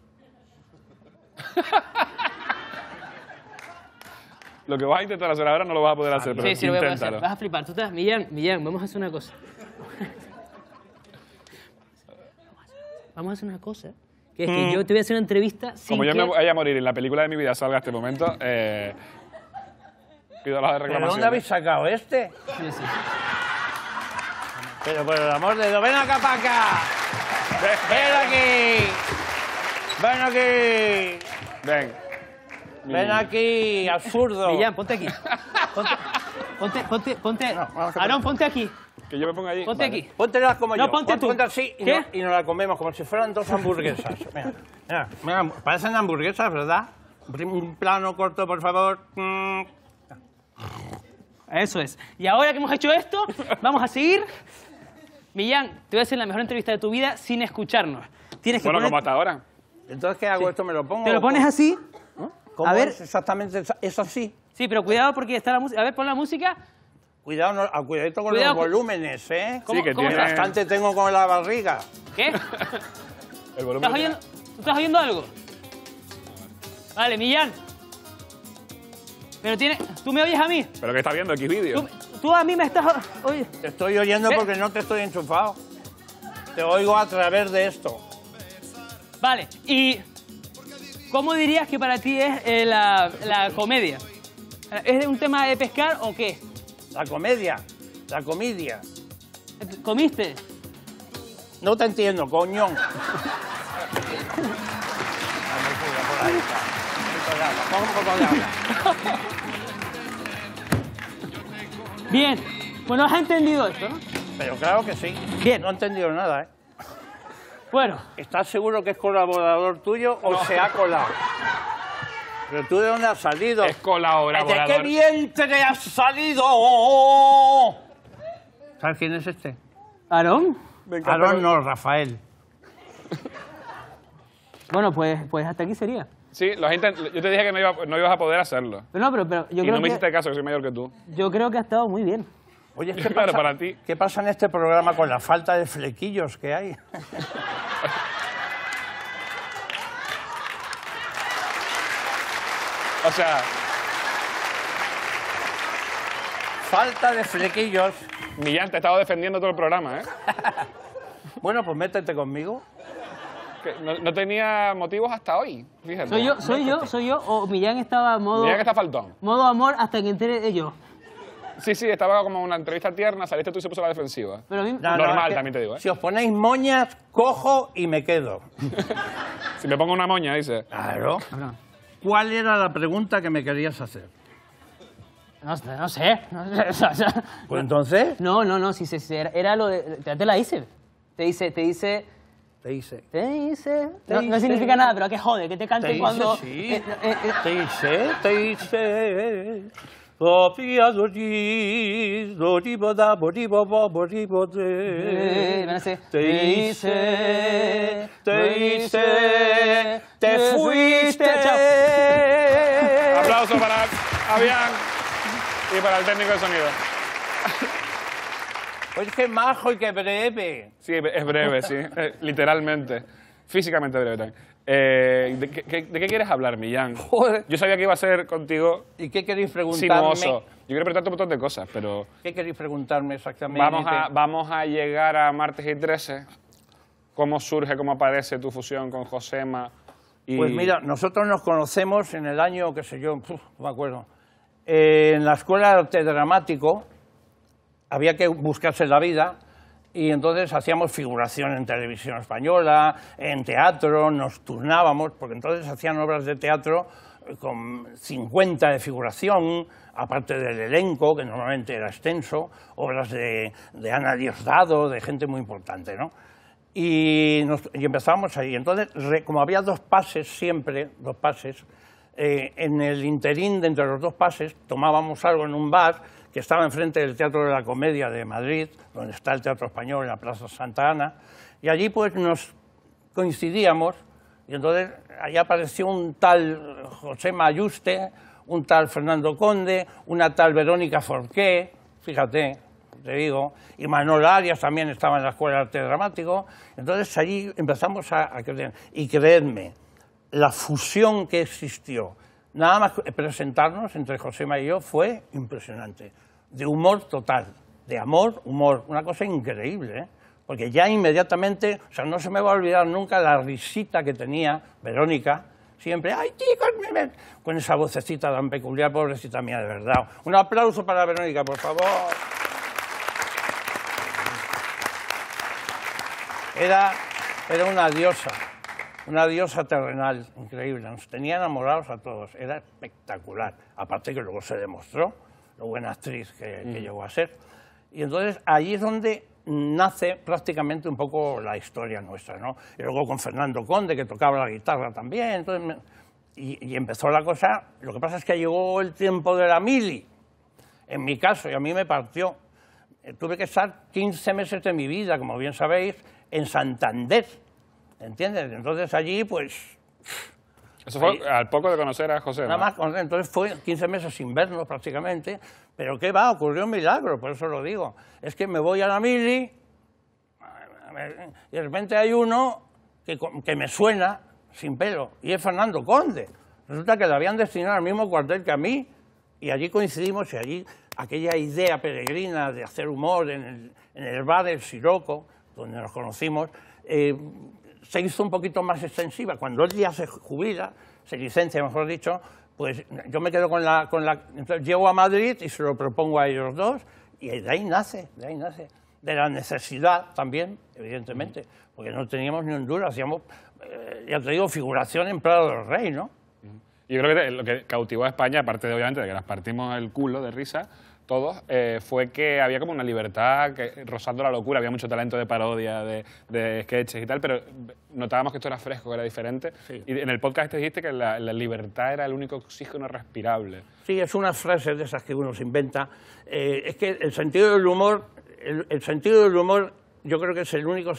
Lo que vas a intentar hacer ahora no lo vas a poder hacer, pero sí, lo voy a hacer. Vas a flipar. Tú estás... Millán, vamos a hacer una cosa. Vamos a hacer una cosa. Que es que yo te voy a hacer una entrevista sin... Como yo me voy a morir en la película de mi vida, salga este momento, pido las reclamaciones. ¿Pero dónde habéis sacado este? Sí, sí. Pero por el amor de Dios, ven acá para acá. Ven aquí, absurdo. Millán, ponte aquí. Aarón, ponte aquí. Que yo me ponga allí. Ponte aquí. Póntelas como yo. No, ponte tú. Ponte así y nos la comemos como si fueran dos hamburguesas. Mira, parecen hamburguesas, ¿verdad? Un plano corto, por favor. Eso es. Y ahora que hemos hecho esto, vamos a seguir. Millán, te voy a hacer la mejor entrevista de tu vida sin escucharnos. Tienes que como hasta ahora. Entonces, ¿qué hago? ¿Esto me lo pongo? ¿Te lo pones así? A ver. Exactamente, es así. Sí, pero cuidado porque está la música. A ver, pon la música. Cuidado, cuidadito con los volúmenes, ¿eh? Sí, que tiene. Bastante tengo con la barriga. ¿Qué? El volumen. ¿Estás oyendo algo? Vale, Millán. Pero tiene... ¿Tú me oyes a mí? ¿Pero qué estás viendo aquí, vídeo? Tú a mí me estás... Oye. Te estoy oyendo porque no te estoy enchufado. Te oigo a través de esto. Vale, y... ¿Cómo dirías que para ti es la comedia? ¿Es un tema de pescar o qué? La comedia. ¿Comiste? No te entiendo, coñón. Bien, bueno, ¿has entendido esto, no? Pero claro que sí. Bien. No he entendido nada, ¿eh? Bueno. ¿Estás seguro que es colaborador tuyo o se ha colado? ¿Pero tú de dónde has salido? Es colaborador. ¿De qué vientre has salido? ¿Sabes quién es este? ¿Aarón? Aarón no, Rafael. Bueno, pues hasta aquí sería. Sí, yo te dije que no ibas a poder hacerlo. Pero no, pero yo creo que... Y no me hiciste caso, que soy mayor que tú. Yo creo que ha estado muy bien. Oye, claro, para ti. ¿Qué pasa en este programa con la falta de flequillos que hay? O sea... Falta de flequillos. Millán, te he estado defendiendo todo el programa, ¿eh? Bueno, pues métete conmigo. No tenía motivos hasta hoy, fíjate. Soy yo, o Millán estaba modo... Millán está faltón. Modo amor hasta que entere de yo. Sí, estaba como una entrevista tierna, saliste tú y se puso la defensiva. Pero normal, es que, también te digo, ¿eh? Si os ponéis moñas, cojo y me quedo. Si me pongo una moña, dice. Claro. ¿Cuál era la pregunta que me querías hacer? No sé. ¿Pues entonces? No, sí, era lo de... Te la hice. Te hice. No significa nada, pero que jode, que te cante cuando... Te hice. Te hice. Te fuiste. Aplauso para Abián y para el técnico de sonido. Oye, qué majo y qué breve. Sí, es breve, sí, literalmente. Físicamente breve también. ¿De qué quieres hablar, Millán? Joder. Yo sabía que iba a ser contigo. ¿Y qué queréis preguntarme? Sinuoso. Yo quiero preguntarte un montón de cosas, pero... ¿Qué queréis preguntarme exactamente? Vamos a llegar a Martes y Trece. ¿Cómo surge, cómo aparece tu fusión con Josema? Y... Pues mira, nosotros nos conocemos en el año, qué sé yo, no me acuerdo. En la Escuela de Arte Dramático había que buscarse la vida. Y entonces hacíamos figuración en televisión española, en teatro, nos turnábamos, porque entonces hacían obras de teatro con 50 de figuración, aparte del elenco, que normalmente era extenso, obras de Ana Diosdado, de gente muy importante, ¿no? Y empezábamos ahí. Entonces, como había dos pases siempre, en el interín de entre los dos pases tomábamos algo en un bar que estaba enfrente del Teatro de la Comedia de Madrid, donde está el Teatro Español, en la Plaza Santa Ana, y allí pues nos coincidíamos, y entonces allí apareció un tal Josema Yuste, un tal Fernando Conde, una tal Verónica Forqué, fíjate, te digo, y Manolo Arias también estaba en la Escuela de Arte Dramático, entonces allí empezamos a creer, y creedme, la fusión que existió, nada más presentarnos entre Josema y yo, fue impresionante. De humor total, de amor, humor. Una cosa increíble, ¿eh? Porque ya inmediatamente, o sea, no se me va a olvidar nunca la risita que tenía Verónica, siempre, ¡ay, chicos! Con esa vocecita tan peculiar, pobrecita mía, de verdad. Un aplauso para Verónica, por favor. Era una diosa terrenal, increíble, nos tenía enamorados a todos, era espectacular, aparte que luego se demostró lo buena actriz que llegó a ser. Y entonces ahí es donde nace prácticamente un poco la historia nuestra, ¿no? Y luego con Fernando Conde, que tocaba la guitarra también, entonces y empezó la cosa. Lo que pasa es que llegó el tiempo de la mili, en mi caso, y a mí me partió. Tuve que estar 15 meses de mi vida, como bien sabéis, en Santander, ¿entiendes? Entonces allí, pues... Eso fue ahí, al poco de conocer a José. Nada más, entonces fue 15 meses sin vernos prácticamente, pero ¿qué va? Ocurrió un milagro, por eso lo digo. Es que me voy a la mili y de repente hay uno que me suena sin pelo, y es Fernando Conde. Resulta que le habían destinado al mismo cuartel que a mí, y allí coincidimos, y allí aquella idea peregrina de hacer humor en el bar del Siroco, donde nos conocimos, se hizo un poquito más extensiva. Cuando él ya se jubila, se licencia, mejor dicho, pues yo me quedo con la... Entonces llego a Madrid y se lo propongo a ellos dos, y de ahí nace. De la necesidad también, evidentemente, porque no teníamos ni un duro, hacíamos, ya te digo, figuración en Prado del Rey, ¿no? Y yo creo que lo que cautivó a España, aparte de, obviamente, de que nos partimos el culo de risa todos, fue que había como una libertad que, rozando la locura, había mucho talento de parodia, de sketches y tal, pero notábamos que esto era fresco, que era diferente. Sí. Y en el podcast te dijiste que la libertad era el único oxígeno respirable. Sí, es una frase de esas que uno se inventa. Es que el sentido del humor, el sentido del humor, yo creo que es el único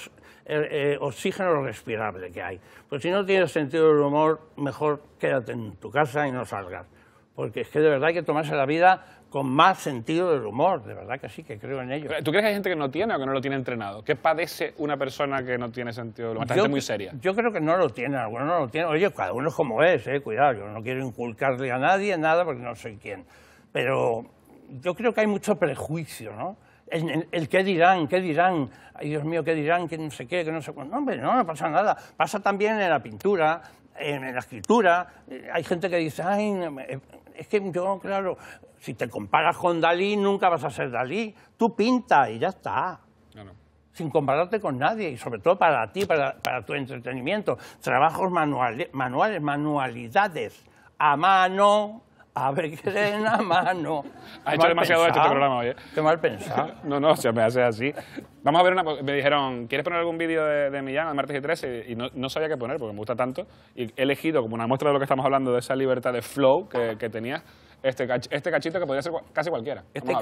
oxígeno respirable que hay. Pues si no tienes sentido del humor, mejor quédate en tu casa y no salgas. Porque es que de verdad hay que tomarse la vida con más sentido del humor, de verdad que sí, que creo en ello. ¿Tú crees que hay gente que no tiene o que no lo tiene entrenado? ¿Qué padece una persona que no tiene sentido del humor? Esta gente muy seria. Yo creo que no lo tiene, algunos no lo tienen. Oye, cada uno es como es, cuidado, yo no quiero inculcarle a nadie nada porque no soy quién. Pero yo creo que hay mucho prejuicio, ¿no? El qué dirán, ay Dios mío, qué dirán, que no sé qué, que no sé cuándo. No, hombre, no pasa nada. Pasa también en la pintura, en la escritura. Hay gente que dice, ay, es que yo, claro, si te comparas con Dalí, nunca vas a ser Dalí. Tú pintas y ya está. Claro. Sin compararte con nadie, y sobre todo para ti, para tu entretenimiento. Trabajos manuales, manualidades, a mano. A ver qué le den a mano. Ha hecho demasiado este programa hoy. Qué mal pensado. No, se me hace así. Vamos a ver una... Me dijeron, ¿quieres poner algún vídeo de Millán al Martes y 13? Y no sabía qué poner porque me gusta tanto. Y he elegido, como una muestra de lo que estamos hablando, de esa libertad de flow que tenías, este cachito que podía ser casi cualquiera. Este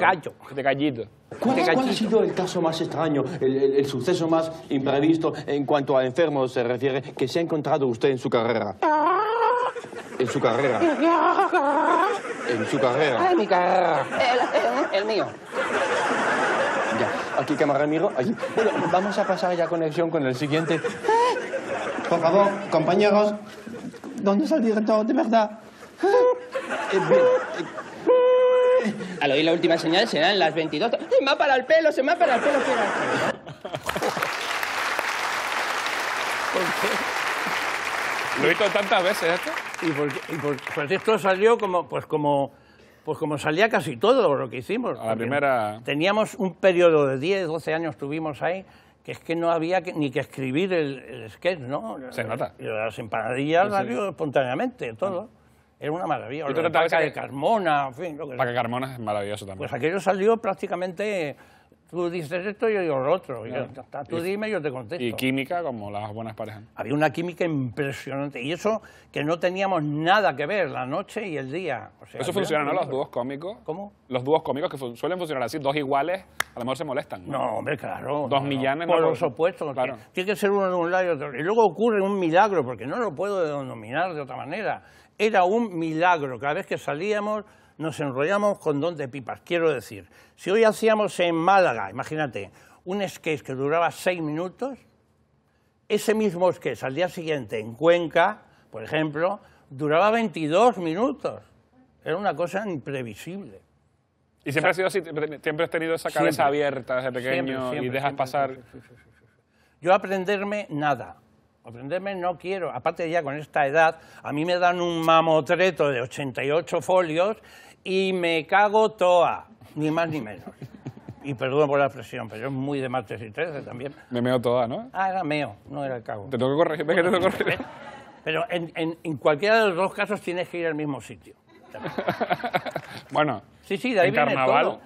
callito. ¿Cuál ha sido el caso más extraño, el suceso más imprevisto en cuanto a enfermos se refiere, que se ha encontrado usted en su carrera? En mi carrera. El mío. Ya, aquí cámara miro, allí. Bueno, vamos a pasar ya conexión con el siguiente. Por favor, compañeros, ¿dónde está el director de verdad? Al oír la última señal serán las 22. ¡Se me ha parado el pelo! ¡Se me ha parado el pelo! ¿Por qué? Lo he visto tantas veces esto. Pues esto salió como salía casi todo lo que hicimos. A la primera... Teníamos un periodo de 10, 12 años tuvimos ahí, que es que no había ni que escribir el sketch, ¿no? Se nota. Las empanadillas salió espontáneamente, todo. Era una maravilla. O la Parca de Carmona, en fin. La Parca de Carmona es maravilloso también. Pues aquello salió prácticamente... Tú dices esto y yo digo lo otro. Tú dime y yo te contesto. Y química como las buenas parejas. Había una química impresionante. Y eso que no teníamos nada que ver, la noche y el día. O sea, eso funciona, ¿no? Los dúos cómicos. ¿Cómo? Los dúos cómicos que suelen funcionar así, dos iguales, a lo mejor se molestan. No, no hombre, claro. Dos Millanes. Por los opuestos. Claro. Tiene que ser uno de un lado y otro. Y luego ocurre un milagro, porque no lo puedo denominar de otra manera. Era un milagro. Cada vez que salíamos... Nos enrollamos con don de pipas, quiero decir. Si hoy hacíamos en Málaga, imagínate, un sketch que duraba 6 minutos, ese mismo sketch al día siguiente en Cuenca, por ejemplo, duraba 22 minutos. Era una cosa imprevisible. ¿Y siempre, o sea, siempre has tenido esa cabeza abierta desde pequeño y dejas pasar? Yo aprenderme nada. Aprenderme no quiero. Aparte ya con esta edad, a mí me dan un mamotreto de 88 folios... Y me cago toa, ni más ni menos. Y perdón por la expresión, pero es muy de Martes y Trece también. Me meo toa, ¿no? Ah, era meo, no era el cago. Te tengo que corregir, ¿ves que te tengo que corregir? Pero en cualquiera de los dos casos tienes que ir al mismo sitio. Bueno, sí, sí, de ahí viene carnaval... todo.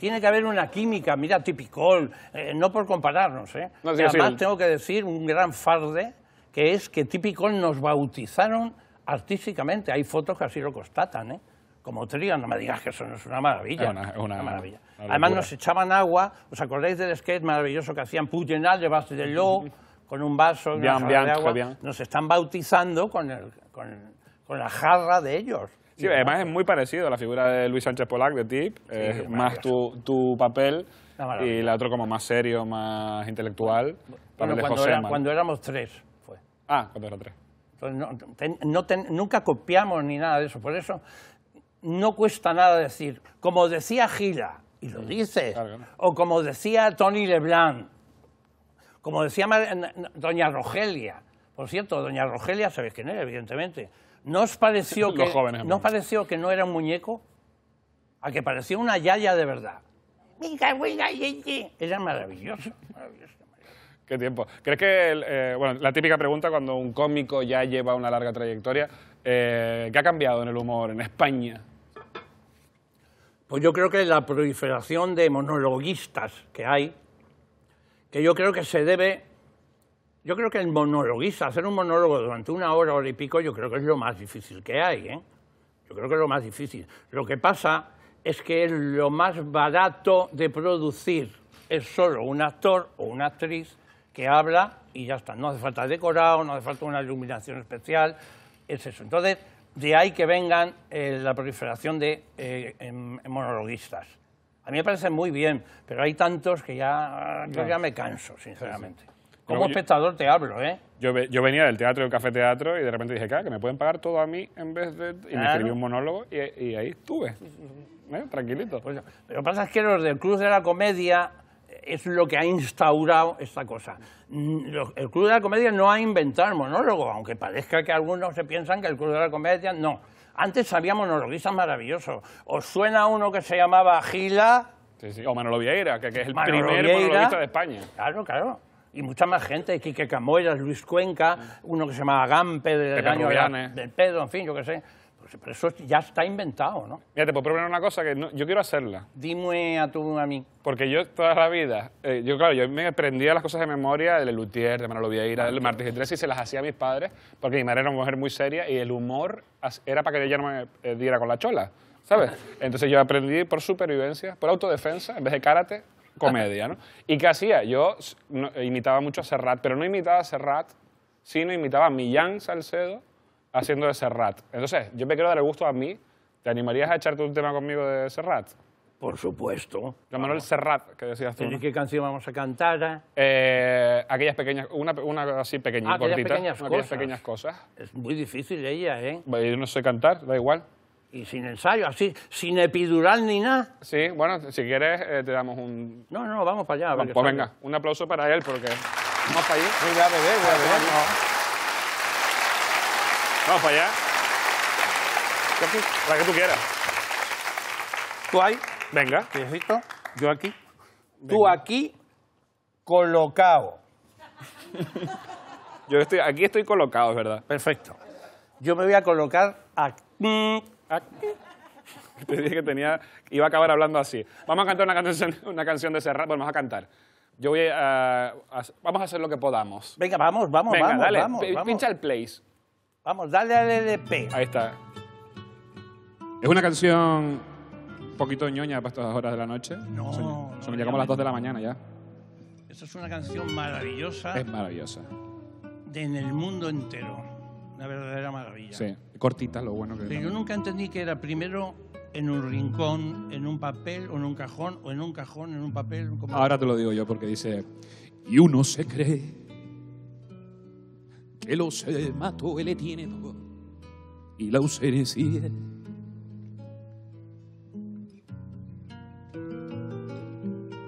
Tiene que haber una química, mira, Tipicol, no por compararnos, ¿eh? No, sí, además, sí, tengo que decir un gran farde, que es que Tipicol nos bautizaron artísticamente. Hay fotos que así lo constatan, ¿eh? Como trío, no me digas que eso no es una maravilla. Es una maravilla. Una además nos echaban agua, ¿os acordáis del sketch maravilloso que hacían Puyenal de base de Ló, con un vaso, una jarra de agua? Bien. Nos están bautizando con la jarra de ellos. Sí, además es muy parecido a la figura de Luis Sánchez Polak, de Tip, sí, es más tu papel y la otra como más serio, más intelectual. Bueno, cuando éramos tres fue. Ah, cuando éramos tres. Entonces, nunca copiamos ni nada de eso, por eso... No cuesta nada decir, como decía Gila, y lo dices, claro, o como decía Tony Leblanc, como decía doña Rogelia. Por cierto, doña Rogelia, ¿sabéis quién era? Evidentemente. ¿No os pareció que, no era un muñeco? A que parecía una yaya de verdad. Era maravilloso, maravilloso. Qué tiempo. ¿Crees que, bueno, la típica pregunta cuando un cómico ya lleva una larga trayectoria, ¿qué ha cambiado en el humor en España? Pues yo creo que la proliferación de monologuistas que hay, que yo creo que se debe... Yo creo que el monologuista, hacer un monólogo durante una hora, hora y pico, yo creo que es lo más difícil que hay, ¿eh? Yo creo que es lo más difícil. Lo que pasa es que es lo más barato de producir. Es solo un actor o una actriz que habla y ya está. No hace falta decorado, no hace falta una iluminación especial, es eso. Entonces, de ahí que vengan la proliferación de monologuistas. A mí me parece muy bien, pero hay tantos que ya, yo ya me canso, sinceramente. Como espectador te hablo, ¿eh? Yo venía del teatro, del Café Teatro, y de repente dije, claro, que me pueden pagar todo a mí en vez de... Y me escribí un monólogo y ahí estuve, tranquilito. Pues, pero pasa es que los del Club de la Comedia... Es lo que ha instaurado esta cosa. El Club de la Comedia no ha inventado el monólogo, aunque parezca que algunos se piensan que el Club de la Comedia no. Antes había monologuistas maravillosos. ¿Os suena uno que se llamaba Gila? Sí, sí. O Manolo Vieira, que es el primer monologuista de España. Claro, claro. Y mucha más gente, Quique Camoiras, Luis Cuenca, uno que se llamaba Gampe, del año del pedo, en fin, yo qué sé. Pero eso ya está inventado, ¿no? Mira, te puedo proponer una cosa que yo quiero hacerla. Dime a mí. Porque yo toda la vida, yo me aprendía las cosas de memoria, de Luthier, de Manolo Vieira, del Martes y Trece, y se las hacía a mis padres, porque mi madre era una mujer muy seria y el humor era para que yo ya no me diera con la chola, ¿sabes? Entonces yo aprendí por supervivencia, por autodefensa, en vez de karate, comedia, ¿no? ¿Y qué hacía? Yo imitaba mucho a Serrat, pero no imitaba a Serrat, sino imitaba a Millán Salcedo, haciendo de Serrat. Entonces, yo me quiero dar el gusto a mí. ¿Te animarías a echarte un tema conmigo de Serrat? Por supuesto. La Manuel Serrat, que decías tú. ¿Y qué canción vamos a cantar? Aquellas pequeñas, una así pequeña, cortita. Aquellas pequeñas cosas. Es muy difícil ella, ¿eh? Yo no sé cantar, da igual. Y sin ensayo, así, sin epidural ni nada. Sí, bueno, si quieres te damos un... No, no, vamos para allá. A ver pues venga, un aplauso para él, porque... Vamos para allá. Voy a beber, voy a beber. Vamos para allá. La que tú quieras. ¿Tú ahí? Venga. Viejito, yo aquí. Venga. Tú aquí, colocado. Yo estoy, aquí estoy colocado, es verdad. Perfecto. Yo me voy a colocar aquí. Te dije que tenía, iba a acabar hablando así. Vamos a cantar una canción de Serrat. Bueno, vamos a cantar. Yo voy a vamos a hacer lo que podamos. Venga, vamos, vamos, venga, vamos. Dale, vamos. Pincha el play. Vamos, dale al LP. Ahí está. Es una canción un poquito ñoña para estas horas de la noche. No. Son llegamos a las 2 de la mañana ya. Esta es una canción maravillosa. Es maravillosa. De en el mundo entero. Una verdadera maravilla. Sí, cortita, lo bueno que es. Pero yo nunca entendí que era primero en un rincón, en un papel, o en un cajón, o en un cajón, en un papel. Como... Ahora te lo digo yo porque dice... Y uno se cree que los mató, él le tiene todo. Y la ausencia...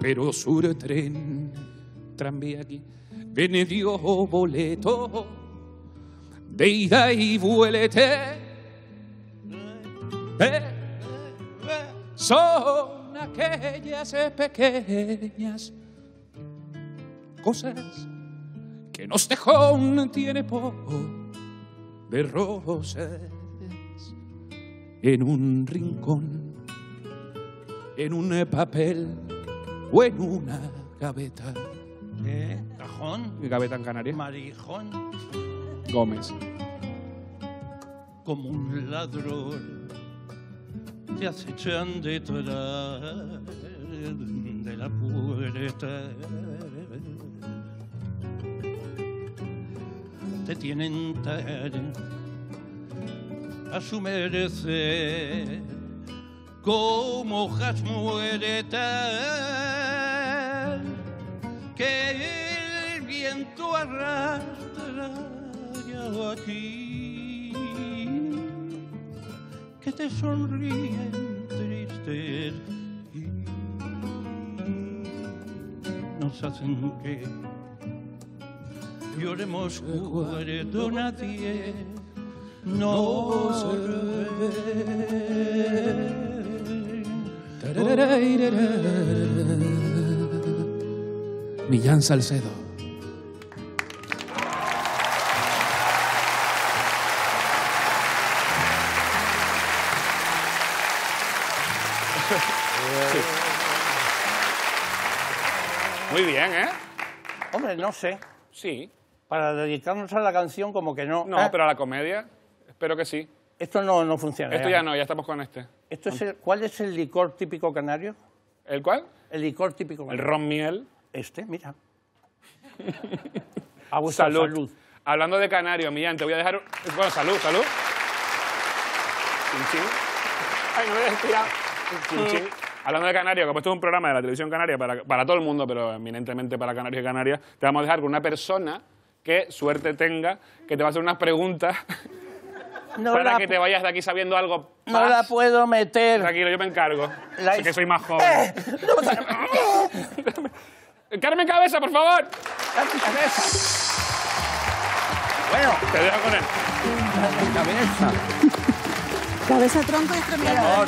Pero sur tren, tranvía aquí, vendió boleto de ida y vuelete. Son aquellas pequeñas cosas que nos dejó un tiempo de rosas en un rincón, en un papel. O en una gaveta. ¿Qué? ¿Cajón? Gaveta en Canarias. Marijón. Gómez. Como un ladrón te acechan detrás de la puerta. Te tienen tan a su merecer como hojas muertas que el viento arrastra aquí, que te sonríen tristes y nos hacen que lloremos cuando nadie nos ve. Millán Salcedo. Sí. Muy bien, ¿eh? Hombre, no sé. Sí. Para dedicarnos a la canción como que no. No, pero a la comedia espero que sí. Esto no funciona. Esto ya no, ya estamos con este. Esto es el, ¿cuál es el licor típico canario? ¿El cuál? El licor típico canario. El ron miel. Este, mira. Salud. Salud. Hablando de canario, Millán, te voy a dejar... Bueno, salud, salud. Chinchín. Ay, no me he respirado. Chinchín. Hablando de canario, como esto es un programa de la televisión canaria para todo el mundo, pero eminentemente para canarios y canarias, te vamos a dejar con una persona que suerte tenga, que te va a hacer unas preguntas no para que te vayas de aquí sabiendo algo. Más. No la puedo meter. Tranquilo, yo me encargo. Sé que soy más joven. No, Carmen Cabeza, por favor. Carmen Cabeza. Bueno, te dejo con él. Carmen Cabeza. Cabeza, tronco y extremidad.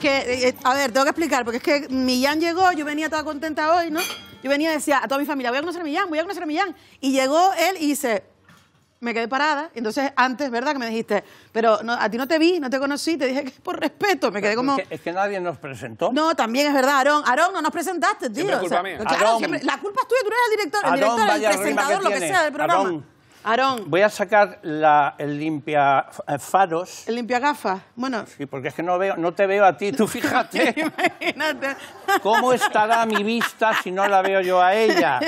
Que, a ver, tengo que explicar, porque es que Millán llegó, yo venía toda contenta hoy, ¿no? Yo venía y decía a toda mi familia, voy a conocer a Millán, voy a conocer a Millán. Y llegó él y dice, me quedé parada. Entonces, antes, ¿verdad? Que me dijiste, pero no, a ti no te vi, no te conocí, te dije que es por respeto. Me quedé como... Es que nadie nos presentó. No, también es verdad, Aarón. Aarón, no nos presentaste, tío. Es culpa mía. Claro, siempre, la culpa es tuya, tú eres el director, el presentador, lo que sea del programa. Aarón. Voy a sacar el limpia faros. El limpia gafas. Bueno. Sí, porque es que no veo, no te veo a ti, tú fíjate. Imagínate. ¿Cómo estará mi vista si no la veo yo a ella?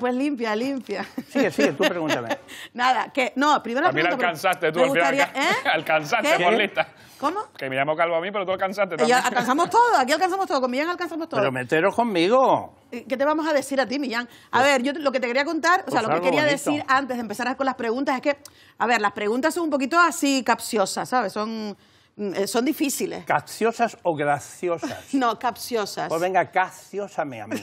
Pues limpia, limpia. Sigue, sigue, tú pregúntame. Nada, que... No, primero la pregunta... A mí la alcanzaste, tú al final. Alcanzaste, por lista. ¿Cómo? Que me llamo Calvo a mí, pero tú alcanzaste también. Alcanzamos todo, aquí alcanzamos todo. Con Millán alcanzamos todo. Pero meteros conmigo. ¿Qué te vamos a decir a ti, Millán? A ver, yo lo que te quería contar, pues o sea, lo que quería decir antes de empezar con las preguntas es que, a ver, las preguntas son un poquito así capciosas, ¿sabes? Son difíciles. ¿Capciosas o graciosas? No, capciosas. Pues venga, capciosame a mí.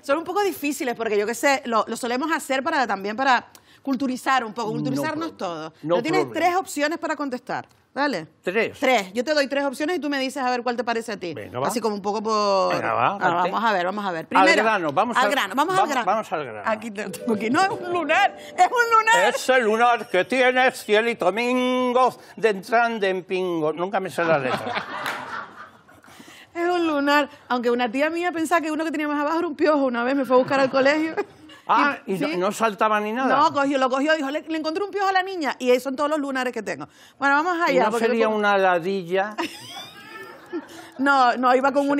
Son un poco difíciles porque yo qué sé, lo solemos hacer para también para culturizar un poco, culturizarnos todos. No tienes tres opciones para contestar. Dale. ¿Tres? Tres. Yo te doy tres opciones y tú me dices a ver cuál te parece a ti. Venga, así como un poco por... Venga, va, vamos a ver, vamos a ver. Primero, al grano, vamos al grano. Vamos al grano. Vamos al grano. Aquí tengo aquí. No, es un lunar. Es un lunar. Es el lunar que tienes, cielito mingo, de entrando en pingo. Nunca me sale la letra. Es un lunar. Aunque una tía mía pensaba que uno que tenía más abajo era un piojo. Una vez me fue a buscar al colegio. Ah, ¿y no, no saltaba ni nada? No, lo cogió y dijo, le encontré un piojo a la niña. Y ahí son todos los lunares que tengo. Bueno, vamos allá. ¿Y no sería una ladilla? No, no, iba con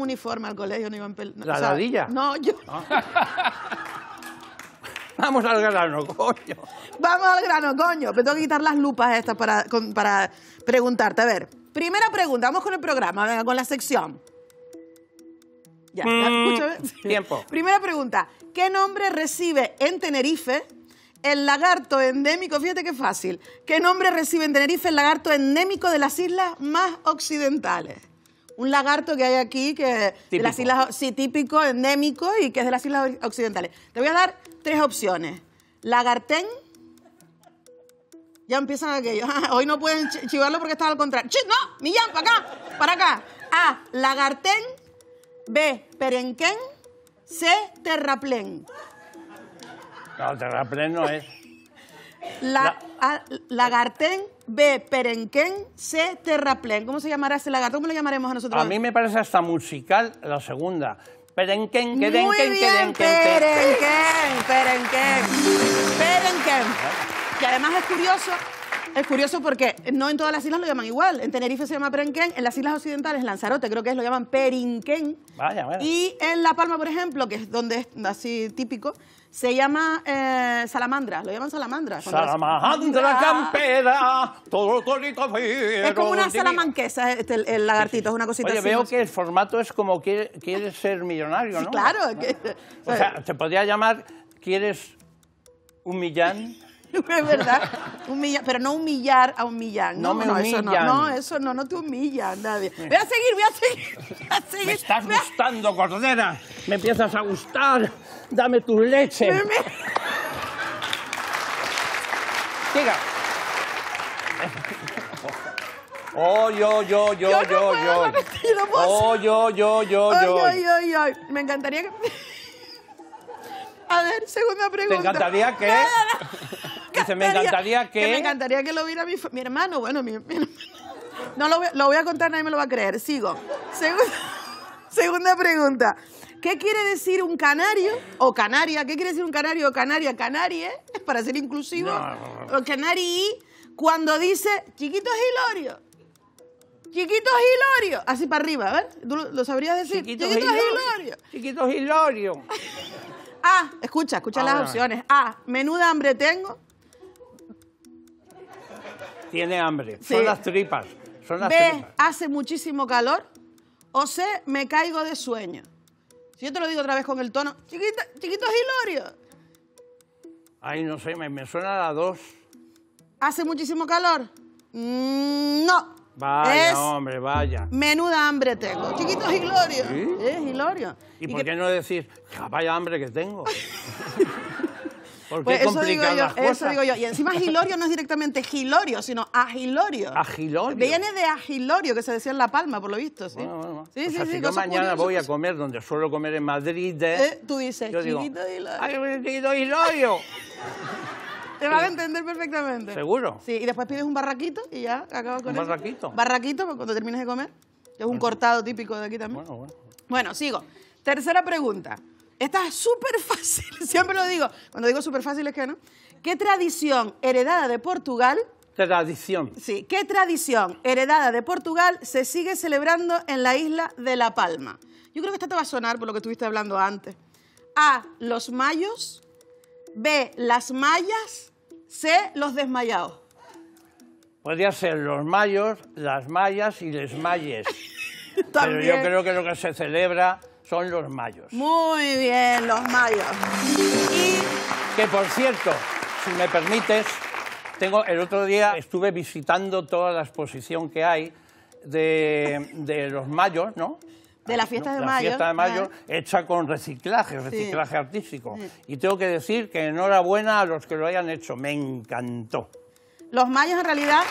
uniforme al colegio. No iba en ¿La ladilla? No, yo... No. Vamos al grano, coño. Vamos al grano, coño. Me tengo que quitar las lupas estas para preguntarte. A ver, primera pregunta, vamos con el programa, venga, con la sección. Ya, escúchame. Tiempo. Primera pregunta. ¿Qué nombre recibe en Tenerife el lagarto endémico? Fíjate qué fácil. ¿Qué nombre recibe en Tenerife el lagarto endémico de las islas más occidentales? Un lagarto que hay aquí, que de las islas, sí, típico, endémico y que es de las islas occidentales. Te voy a dar tres opciones. Lagartén. Ya empiezan aquellos. Hoy no pueden chivarlo porque está al contrario. ¡No! ¡Millán, para acá! ¡Para acá! A. Lagartén. B. Perenquén. C. Terraplén. No, terraplén no es. Lagartén, B. Perenquén, C. Terraplén. ¿Cómo se llamará ese lagarto? ¿Cómo lo llamaremos nosotros? A mí me parece hasta musical la segunda. Perenquén, queden, muy bien, queden, perenquén. Que además es curioso. Es curioso porque no en todas las islas lo llaman igual. En Tenerife se llama perenquén, en las islas occidentales, Lanzarote creo que es, lo llaman perinquén. Vaya, vaya. Y en La Palma, por ejemplo, que es donde es así típico, se llama salamandra. Lo llaman salamandra. Salamandra campera, todo torito fiero. Es como una salamanquesa el lagartito, es una cosita así. Oye, veo que el formato es como quieres ser millonario, ¿no? Claro. O sea, se podría llamar ¿quieres un millán? Es verdad, humillar, pero no humillar a un Millán. No, no, eso no, no, eso no, no te humillan nadie. Voy a seguir, voy a seguir. Me estás gustando, Cordera. Me empiezas a gustar. Dame tu leche. Diga. Yo. Me encantaría que... A ver, segunda pregunta. ¿Te encantaría que...? Dice, me encantaría que... Me encantaría que lo viera mi hermano. Bueno, mi hermano. No lo voy a contar, nadie me lo va a creer. Sigo. Segunda pregunta. ¿Qué quiere decir un canario o canaria? ¿Qué quiere decir un canario o canaria? Canarie, para ser inclusivo. No. O canarii, cuando dice chiquitos Hilorio. Chiquitos Hilorio. Así para arriba, ¿ver? ¿Tú lo sabrías decir? Chiquitos Hilorio. Chiquitos Hilorio. A, escucha las opciones. A, menuda hambre tengo. Tiene hambre, sí. Son las tripas. Son las B, tripas. Hace muchísimo calor. O C, me caigo de sueño. Si yo te lo digo otra vez con el tono, chiquitos Hilorio. Ay, no sé, me suena a la dos. ¿Hace muchísimo calor? No. Vaya, hombre, vaya. Menuda hambre tengo. Chiquitos Hilorio. ¿Sí? Es Hilorio. ¿Y por qué no decir, vaya hambre que tengo? Porque pues eso digo yo, Y encima Hilorio no es directamente Hilorio, sino Agilorio. Agilorio. Viene de Agilorio, que se decía en La Palma, por lo visto, ¿sí? Bueno, bueno. Sí, o sea, sí, si yo mañana voy a comer donde suelo comer en Madrid... Tú dices, chiquito Hilorio. ¡Ay, chiquito Hilorio! Te van a entender perfectamente. ¿Seguro? Sí, y después pides un barraquito y ya acabas con eso. ¿Un barraquito? Barraquito, cuando termines de comer. Es un cortado típico de aquí también. Bueno, bueno. Bueno, sigo. Tercera pregunta. Esta es súper fácil, siempre lo digo. Cuando digo súper fácil es que no. ¿Qué tradición heredada de Portugal... Tradición. Sí, ¿qué tradición heredada de Portugal se sigue celebrando en la isla de La Palma? Yo creo que esta te va a sonar por lo que estuviste hablando antes. A, los mayos. B, las mallas. C, los desmayados. Podría ser los mayos, las mallas y les mayes. Pero yo creo que lo que se celebra son los mayos. Muy bien, los mayos. Y... que, por cierto, si me permites, tengo, el otro día estuve visitando toda la exposición que hay de los mayos, ¿no? De las fiestas de mayo. La fiesta de mayo hecha con reciclaje, reciclaje artístico. Sí. Y tengo que decir que enhorabuena a los que lo hayan hecho. Me encantó. Los mayos, en realidad...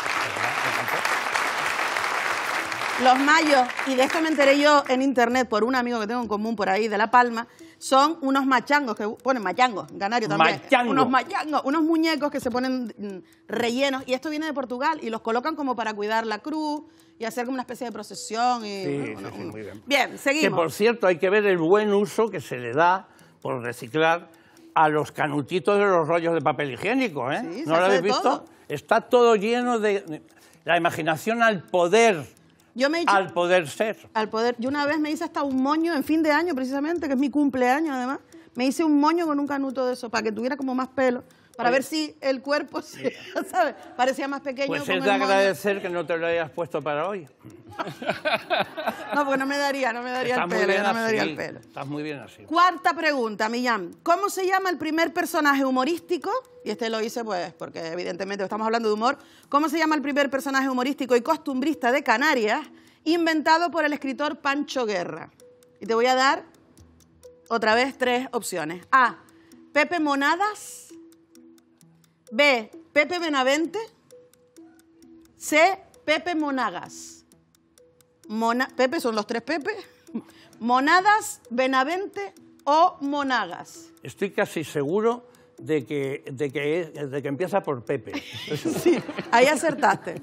Los mayos, y de esto me enteré yo en internet por un amigo que tengo en común por ahí, de La Palma, son unos machangos, que ponen machangos, en canario también. Machango. Unos machangos, unos muñecos que se ponen rellenos, y esto viene de Portugal, y los colocan como para cuidar la cruz y hacer como una especie de procesión. Y, sí, bueno, sí, muy bien. Bien, seguimos. Que, por cierto, hay que ver el buen uso que se le da por reciclar a los canutitos de los rollos de papel higiénico, ¿eh? Sí, ¿no lo habéis visto? Todo. Está todo lleno de... La imaginación al poder... Yo me he hecho, al poder ser. Al poder. Yo una vez me hice hasta un moño en fin de año, precisamente, que es mi cumpleaños, además. Me hice un moño con un canuto de eso, para que tuviera como más pelo, para ver si el cuerpo, se, ¿sabes? Parecía más pequeño. Pues es de agradecer que no te lo hayas puesto para hoy. No, porque no me daría el pelo. No me daría el pelo. Estás muy bien así. Cuarta pregunta, Millán. ¿Cómo se llama el primer personaje humorístico? Y este lo hice, pues, porque evidentemente estamos hablando de humor. ¿Cómo se llama el primer personaje humorístico y costumbrista de Canarias inventado por el escritor Pancho Guerra? Y te voy a dar otra vez tres opciones. A, Pepe Monadas. B, Pepe Benavente. C, Pepe Monagas. Pepe son los tres Pepe. Monadas, Benavente o Monagas. Estoy casi seguro de que empieza por Pepe. Sí, ahí acertaste.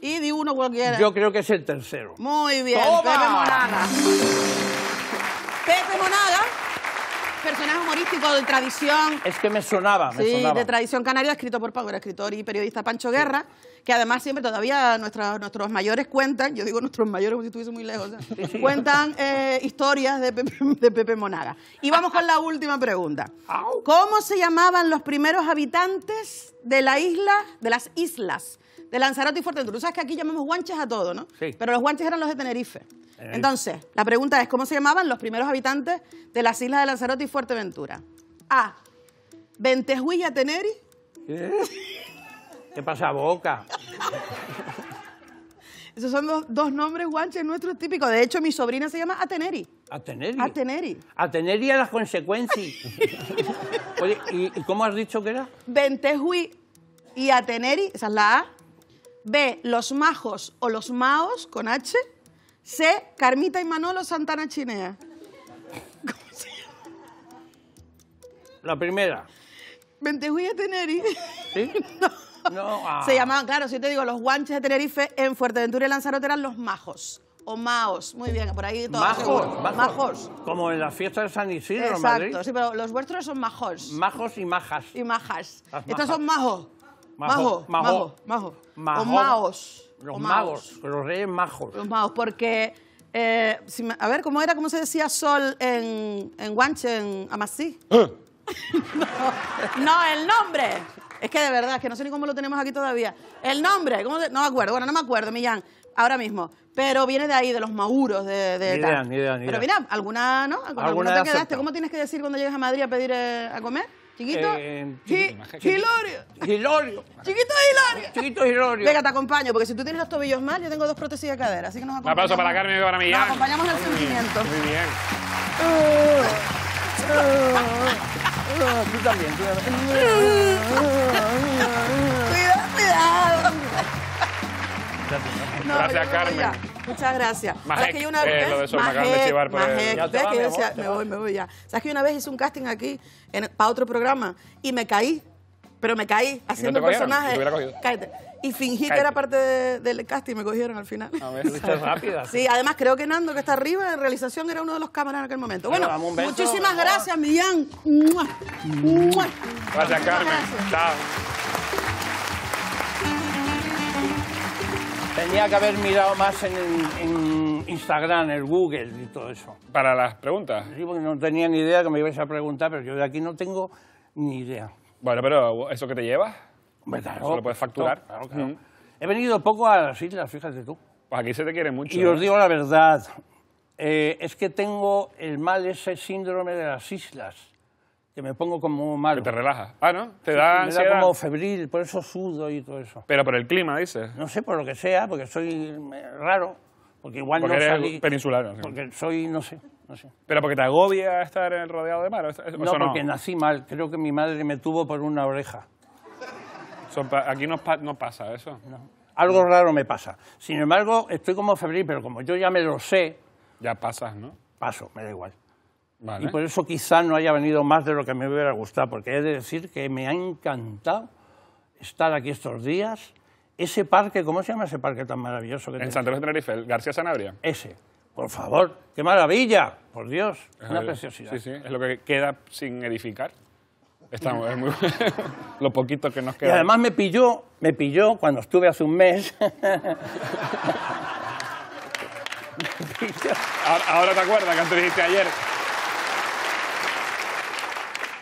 Y di uno cualquiera. Yo creo que es el tercero. Muy bien, ¡toma! Pepe Monagas. Pepe Monagas, personaje humorístico de tradición... Es que me sonaba. Sí, de tradición canaria, escrito por Pablo, escritor y periodista Pancho Guerra, que además siempre todavía nuestros mayores cuentan, yo digo nuestros mayores como si estuviese muy lejos, ¿eh? Cuentan historias de Pepe Monagas. Y vamos con la última pregunta. ¿Cómo se llamaban los primeros habitantes de la isla, de las islas de Lanzarote y Fuerteventura? Tú sabes que aquí llamamos guanches a todo, ¿no? Sí. Pero los guanches eran los de Tenerife. Entonces, la pregunta es, ¿cómo se llamaban los primeros habitantes de las islas de Lanzarote y Fuerteventura? A, Ventejuilla Teneri. ¿Qué? ¿Qué pasa, boca? Esos son dos nombres guanches nuestros típicos. De hecho, mi sobrina se llama Ateneri. ¿Ateneri? Ateneri. Ateneri a las consecuencias. Oye, ¿y cómo has dicho que era? Ventejuí y Ateneri, esa es la A. B, los majos o los maos, con H. C, Carmita y Manolo Santana Chinea. ¿Cómo se llama? La primera. Ventejuí a Tenerife. ¿Sí? No. Se llamaban, claro, si yo te digo, los guanches de Tenerife en Fuerteventura y Lanzarote eran los majos. O maos. Muy bien, por ahí todo. Majos, majos. Majos. Como en la fiesta de San Isidro, en Madrid. Exacto, sí, pero los vuestros son majos. Majos y majas. Y majas. Estos son majos. Majo, majo, majo. O maos. Los magos, los reyes majos. Los magos, porque... a ver, ¿cómo era? ¿Cómo se decía sol en guanche, en amasí? No, el nombre. Es que de verdad, que no sé ni cómo lo tenemos aquí todavía. El nombre, ¿cómo se...? No me acuerdo, bueno, no me acuerdo, Millán, ahora mismo. Pero viene de ahí, de los mauros, de tal. Idea, ni idea, ni idea. Pero mira, alguna, ¿no? Alguna te quedaste. Acepta. ¿Cómo tienes que decir cuando llegas a Madrid a pedir a comer? ¿Chiquito? Hilorio. Hilorio. Chiquito Hilorio. Chiquito Hilorio. Venga, te acompaño, porque si tú tienes los tobillos mal, yo tengo dos prótesis de cadera, así que nos acompañamos. Un aplauso para Carmen y para Millán. Nos acompañamos en el sentimiento. Muy bien. Tú también, tú también. Cuidado, cuidado. No, gracias, Carmen. Ya. Muchas gracias. ¿Sabes que yo una vez... lo de eso, me acaban de chivar por el... Ya te va, me voy ya. ¿Sabes que yo una vez hice un casting aquí para otro programa y me caí? Pero me caí haciendo un personaje. Cállate. Y fingí que era parte del casting y me cogieron al final. A ver, fuiste rápida. Sí, además creo que Nando, que está arriba en realización, era uno de los cámaras en aquel momento. Bueno, muchísimas gracias, Millán. Gracias, Carmen. Chao. Tenía que haber mirado más en Instagram, el Google y todo eso. ¿Para las preguntas? Sí, porque no tenía ni idea que me ibais a preguntar, pero yo de aquí no tengo ni idea. Bueno, pero ¿eso que te llevas? Pues claro, ¿eso lo puedes facturar? Claro, claro. Mm. He venido poco a las islas, fíjate tú. Pues aquí se te quiere mucho. Y os digo la verdad, es que tengo el mal, ese síndrome de las islas, que me pongo como malo. Que te relaja. Ah, ¿no? Te da ansiedad. Me da como febril, por eso sudo y todo eso. Pero por el clima, dices. No sé, por lo que sea, porque soy raro. Porque igual porque no eres salí, peninsulano. Sí. Porque soy, no sé. ¿Pero porque te agobia estar rodeado de mar? No, porque no nací mal. Creo que mi madre me tuvo por una oreja. Aquí no pasa eso. No. Algo raro me pasa. Sin embargo, estoy como febril, pero como yo ya me lo sé... Ya pasas, ¿no? Paso, me da igual. Vale. Y por eso quizá no haya venido más de lo que me hubiera gustado, porque he de decir que me ha encantado estar aquí estos días... Ese parque, ¿cómo se llama ese parque tan maravilloso que en Santander de Tenerife, el García Sanabria. Ese, por favor, qué maravilla, por Dios, es una preciosidad. Sí, sí, es lo que queda sin edificar. Estamos, es muy lo poquito que nos queda. Y además me pilló cuando estuve hace un mes. Ahora te acuerdas que antes dijiste ayer.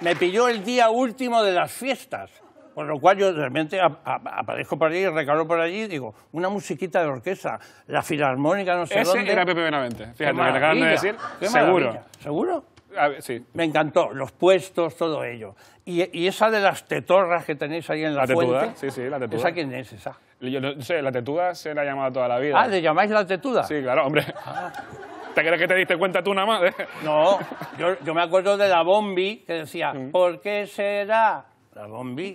Me pilló el día último de las fiestas. Por lo cual yo de repente aparezco por allí, recaló por allí, digo, una musiquita de orquesta, la filarmónica, no sé dónde. Ese era Pepe Benavente, fíjate, me acaban de decir, seguro. ¿Seguro? A ver, sí. Me encantó, los puestos, todo ello. Y esa de las tetorras que tenéis ahí en la fuente. ¿La tetuda? Sí, sí, la tetuda. ¿Esa quién es esa? Yo no sé, la tetuda se la ha llamado toda la vida. Ah, ¿le llamáis la tetuda? Sí, claro, hombre. Ah. ¿Te crees que te diste cuenta tú nada más? No, yo me acuerdo de la Bombi que decía, ¿por qué será? La Bombi.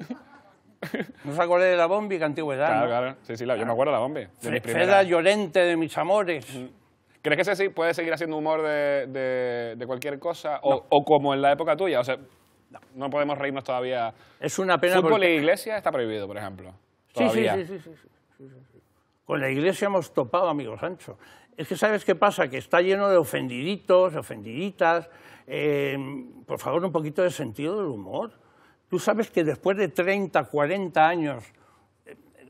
¿No os acordáis de la Bombi? ¡Qué antigüedad! Claro, ¿no? Claro. Sí, sí, yo me acuerdo de la Bombi. Freda Llorente de mis amores. ¿Crees que se puede seguir haciendo humor de cualquier cosa? No. O como en la época tuya. O sea, no podemos reírnos todavía. Es una pena. Fútbol porque... y iglesia está prohibido, por ejemplo. Todavía. Sí. Con la iglesia hemos topado, amigo Sancho. Es que ¿sabes qué pasa? Que está lleno de ofendiditos, ofendiditas. Por favor, un poquito de sentido del humor. Tú sabes que después de 30, 40 años,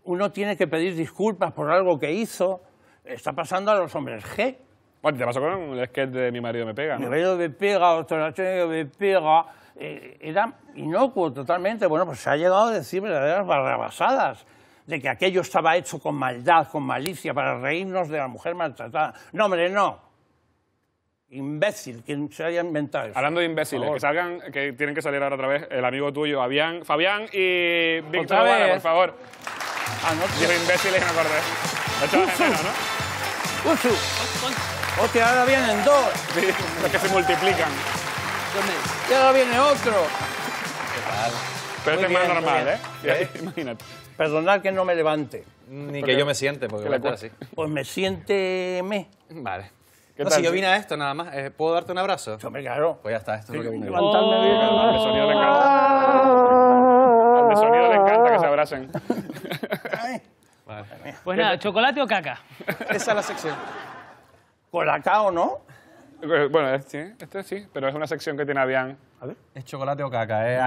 uno tiene que pedir disculpas por algo que hizo. Está pasando a los hombres G. Bueno, te pasó con el sketch de Mi marido me pega, ¿no? Mi marido me pega, otra chica me pega. Era inocuo totalmente. Bueno, pues se ha llegado a decir verdaderas barrabasadas. De que aquello estaba hecho con maldad, con malicia, para reírnos de la mujer maltratada. No, hombre, no. Imbécil, quien se haya inventado eso. Hablando de imbéciles, que salgan, que tienen que salir ahora otra vez el amigo tuyo, Abián, Fabián y Víctor Lemes, por favor. Ah, no, tío. Yo imbéciles me acordé. Lo echabas en menos, ¿no? ¡Usu! ¡Hostia, ahora vienen dos! Sí, los que se multiplican. Y ahora viene otro. ¿Qué tal? Pero este es más normal, ¿eh? Imagínate. Perdonad que no me levante. Ni que yo me siente, porque va a estar así. Pues me siénteme. Vale. No, si yo vine a esto nada más, ¿puedo darte un abrazo? Hombre, claro. Pues ya está, esto es lo que vine. Levantadme bien. Al sonido le encanta. Al sonido le encanta que se abracen. Vale. Pues nada, ¿chocolate o caca? Esa es la sección. ¿Colacao, no? Bueno, este sí, pero es una sección que tiene Abián. A ver. Es chocolate o caca, ¿eh?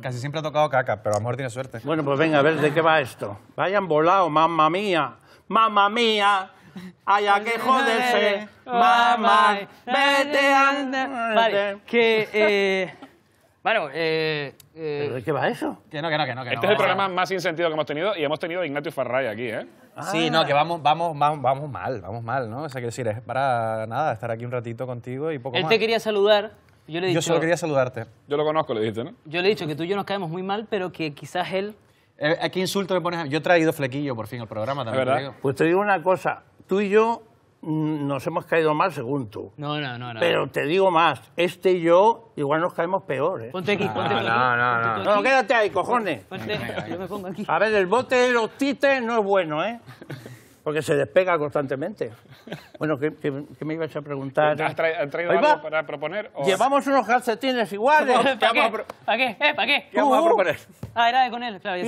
Casi siempre ha tocado caca, pero a lo mejor tiene suerte. Bueno, pues venga, a ver, ¿de qué va esto? Vayan volado, mamma mía. ¡Mamma mía! Haya que joderse, mamá, vete andar. Vale, que... bueno, ¿de qué va eso? Que no. Este es el programa más sin sentido que hemos tenido y hemos tenido a Ignatius Farray aquí, ¿eh? Sí, no, que vamos mal, ¿no? O sea, quiero decir, es para nada, estar aquí un ratito contigo y poco más. Él te quería saludar. Yo le he dicho... Yo solo quería saludarte. Yo lo conozco, le dijiste, ¿no? Yo le he dicho que tú y yo nos caemos muy mal, pero que quizás él... ¿Qué insulto le pones? Yo he traído flequillo, por fin, al programa también. ¿Verdad? Pues te digo una cosa. Tú y yo nos hemos caído mal, según tú. No. Pero te digo más, este y yo igual nos caemos peor, ¿eh? Ponte aquí, ponte aquí. No, quédate ahí, cojones. Ponte, yo me pongo aquí. A ver, el bote de los tites no es bueno, ¿eh? Porque se despega constantemente. Bueno, ¿qué me ibas a preguntar? ¿Has traído algo para proponer? ¿O? Llevamos unos calcetines iguales. ¿Para qué? ¿Qué vamos a proponer? Ah, era de con él. Claro,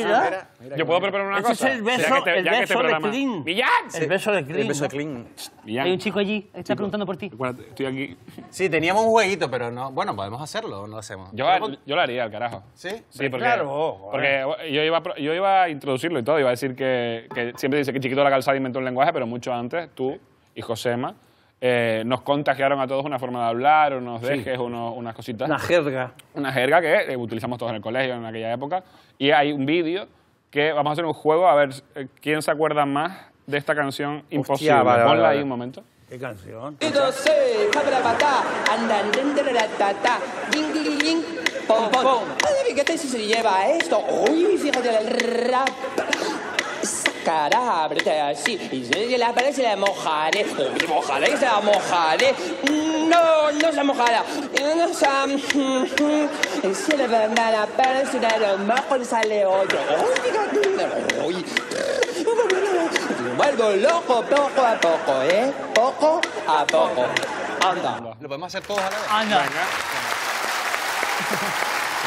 mira, ¿yo puedo proponer una cosa? Es el beso, de Clean. ¡Millán! Sí. El beso de Clean. El beso de Clean. Hay un chico allí, está preguntando por ti. Estoy aquí. Sí, teníamos un jueguito, pero no... Bueno, podemos hacerlo o no lo hacemos. Yo lo haría, al carajo. ¿Sí? Sí, porque... Claro. Porque yo iba a introducirlo y todo. Iba a decir que siempre dice que Chiquito de la Calzada inventó el lenguaje, pero mucho antes tú y Josema nos contagiaron a todos una forma de hablar, unos dejes, unas cositas. Una jerga. Una jerga que utilizamos todos en el colegio en aquella época. Y hay un vídeo que vamos a hacer un juego a ver quién se acuerda más de esta canción imposible. Hostia, vale, ponla ahí un momento. ¿Qué canción? Pompón. Ay, ¿qué te se lleva esto? Uy, fíjate el rap. Sacará, abrete así. Y si la pared se la mojaré. Mojaré que se la mojaré. No, no se la mojará. No se... Si la verdad la pared se la mojaré, sale otro. Uy, fíjate. Uy. Me vuelvo loco poco a poco. Anda. Lo podemos hacer todos a la vez. Anda.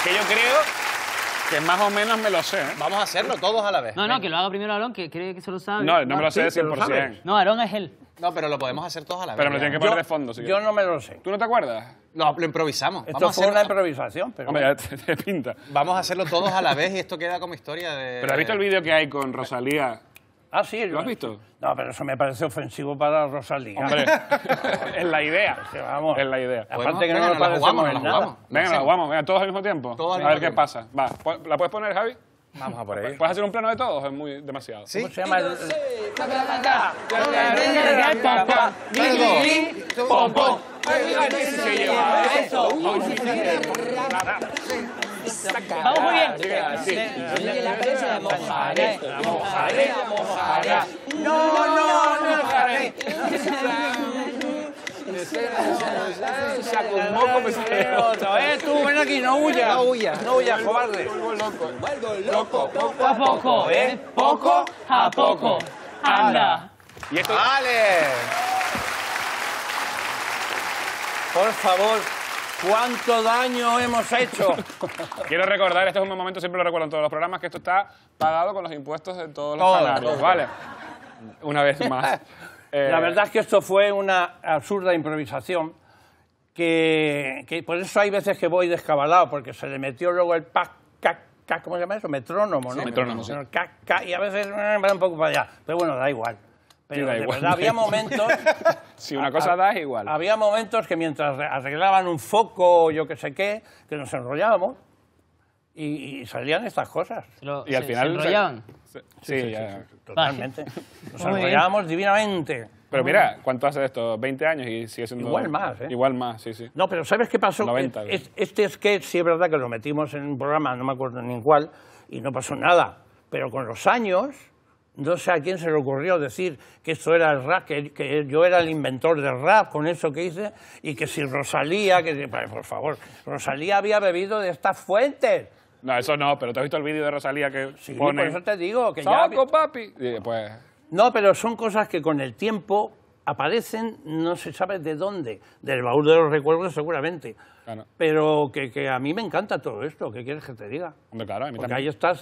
Que yo creo que más o menos me lo sé, ¿eh? Vamos a hacerlo todos a la vez. No, no, que lo haga primero Aarón, que cree que se lo sabe. No, no me lo sé de 100%. No, Aarón es él. No, pero lo podemos hacer todos a la vez. Pero me lo tienen que poner de fondo. Yo no me lo sé. ¿Tú no te acuerdas? No, lo improvisamos. Esto fue una improvisación, pero... Hombre, te pinta. Vamos a hacerlo todos a la vez y esto queda como historia de... ¿Pero has visto el vídeo que hay con Rosalía? Ah, sí. ¿Lo has visto? No, pero eso me parece ofensivo para Rosalía. Hombre, es la idea. Vamos. Es la idea. Aparte que no nos jugamos, nos jugamos. Venga, nos jugamos. Venga, todos al mismo tiempo. A ver qué pasa. Va, ¿la puedes poner, Javi? Vamos a por ahí. ¿Puedes hacer un plano de todos? Es muy demasiado. ¿Sí? ¿Cómo se llama? Vamos muy bien. La pared se la mojaré. La mojaré, la mojaré. No, no, no, mojaré. Saco un moco, me sale otro. Tú, ven aquí, no huyas. No huyas, no huyas, cobarde. Vuelvo loco, poco a poco, ¿eh? Poco a poco. Anda. ¡Vale! Por favor. ¿Cuánto daño hemos hecho? Quiero recordar, este es un momento, siempre lo recuerdo en todos los programas, que esto está pagado con los impuestos de todos los canarios, ¿vale? Una vez más. La verdad es que esto fue una absurda improvisación, que por eso hay veces que voy descabalado, porque se le metió luego el ¿cómo se llama eso? Metrónomo, ¿no? Sí, metrónomo, sí. Y a veces va un poco para allá, pero bueno, da igual. Pero de verdad, había momentos... Si una cosa da, es igual. Había momentos que mientras arreglaban un foco o yo que sé qué, que nos enrollábamos y salían estas cosas. Y al final... ¿Se enrollaban? Sí, totalmente. Nos enrollábamos divinamente. Pero mira, ¿cuánto hace esto? 20 años y sigue siendo... Igual más, ¿eh? Igual más, sí, sí. No, pero ¿sabes qué pasó? 90. Este sketch, sí es verdad que lo metimos en un programa, no me acuerdo ni en cuál, y no pasó nada. Pero con los años... No sé a quién se le ocurrió decir que esto era el rap, que yo era el inventor del rap con eso que hice, y que si Rosalía, que por favor, Rosalía había bebido de estas fuentes. No, eso no, pero ¿te has visto el vídeo de Rosalía que sí, pone...? Sí, por eso te digo que ya... ¡Soco, papi! Y, pues... No, pero son cosas que con el tiempo aparecen, no se sabe de dónde, del baúl de los recuerdos seguramente, claro. Pero que a mí me encanta todo esto, ¿qué quieres que te diga? Hombre, claro, a mí también. Porque ahí estás...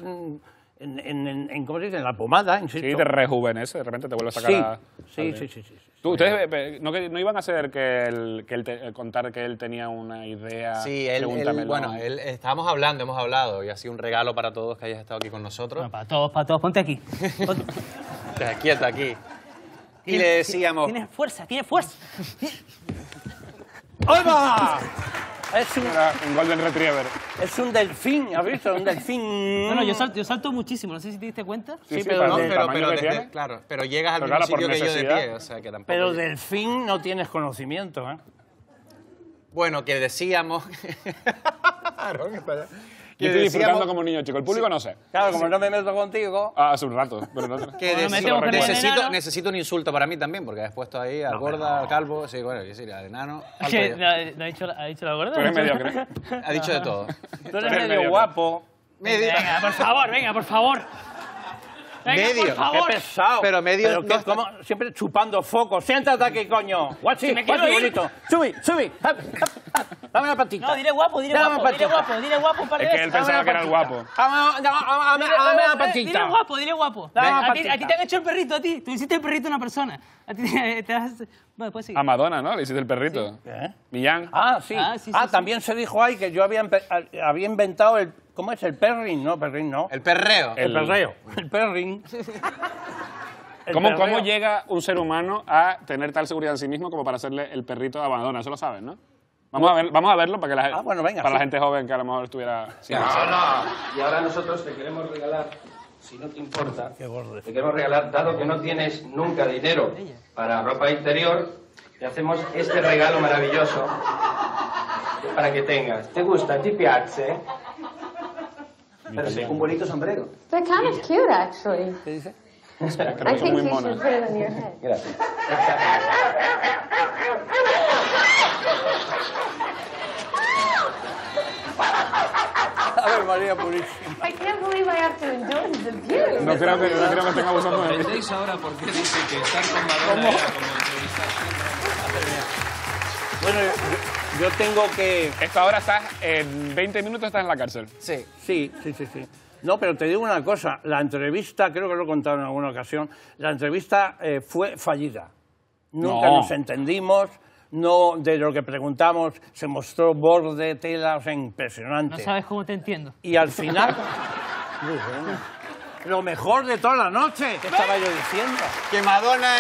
¿cómo se dice? En la pomada, insisto. Sí, te rejuvenece, de repente te vuelve a sacar sí. ¿Tú, ustedes no iban a hacer contar que él tenía una idea? Sí, él, estábamos hablando, hemos hablado, y ha sido un regalo para todos que hayas estado aquí con nosotros. Bueno, para todos, ponte aquí. Te quieto aquí. Y le decíamos... Tienes fuerza, tienes fuerza. ¡Ahí va! Es un golden retriever. Es un delfín, ¿has visto? Un delfín. Bueno, yo salto muchísimo, no sé si te diste cuenta. Sí, pero llegas al mismo sitio que yo de pie, o sea que tampoco... Pero delfín no tienes conocimiento, ¿eh? Bueno, que decíamos... Yo estoy disfrutando como un niño chico, el público no sé. Claro, como no me meto contigo... Ah, hace un rato, pero no... necesito un insulto para mí también, porque has puesto ahí al gorda, al calvo... Sí, bueno, yo sí, al enano... ¿No ha dicho la gorda? Tú eres mediocre. Ha dicho de todo. Tú eres medio guapo. Venga, por favor, venga, por favor. Medio, qué pesado. Pero medio... Siempre chupando foco. Siéntate aquí, coño. Guachi, guachi, bonito. Subí, subí. Dame una patita. No, dile guapo un par de veces. Es que él pensaba que era el guapo. Dame una patita. Dile guapo. A ti te han hecho el perrito, a ti. Tú hiciste el perrito a una persona. A ti te has... Bueno, pues sí. A Madonna, ¿no? Le hiciste el perrito. ¿Eh? Millán. Ah, sí. Ah, también se dijo ahí que yo había inventado el... ¿Cómo es? El perrín, no, perrín, no. El perreo. El perreo. El perrín. ¿Cómo llega un ser humano a tener tal seguridad en sí mismo como para hacerle el perrito a Madonna? Eso lo sabes, ¿no? Vamos a verlo para que la, bueno, venga, para la gente joven que a lo mejor estuviera... Y ahora nosotros te queremos regalar, si no te importa, te queremos regalar, dado que no tienes nunca dinero para ropa interior, te hacemos este regalo maravilloso para que tengas. ¿Te gusta? ¿Ti piace? Pero sí, un bonito sombrero. They're kind of cute, actually. ¿Qué dice? I think you should put it on your head. Gracias. I can't believe I have to endorse the view. No creo que tenga vosotros. ¿Me entendéis ahora por qué dice que estar con Madonna era como entrevistar? Bueno, yo tengo que... Esta hora estás... En 20 minutos estás en la cárcel. Sí. Sí. No, pero te digo una cosa. La entrevista, creo que lo he contado en alguna ocasión, la entrevista fue fallida. Nunca nos entendimos... No, de lo que preguntamos se mostró borde, tela, o sea, impresionante. No sabes cómo te entiendo. Y al final, lo mejor de toda la noche, ¿qué estaba yo diciendo? Que Madonna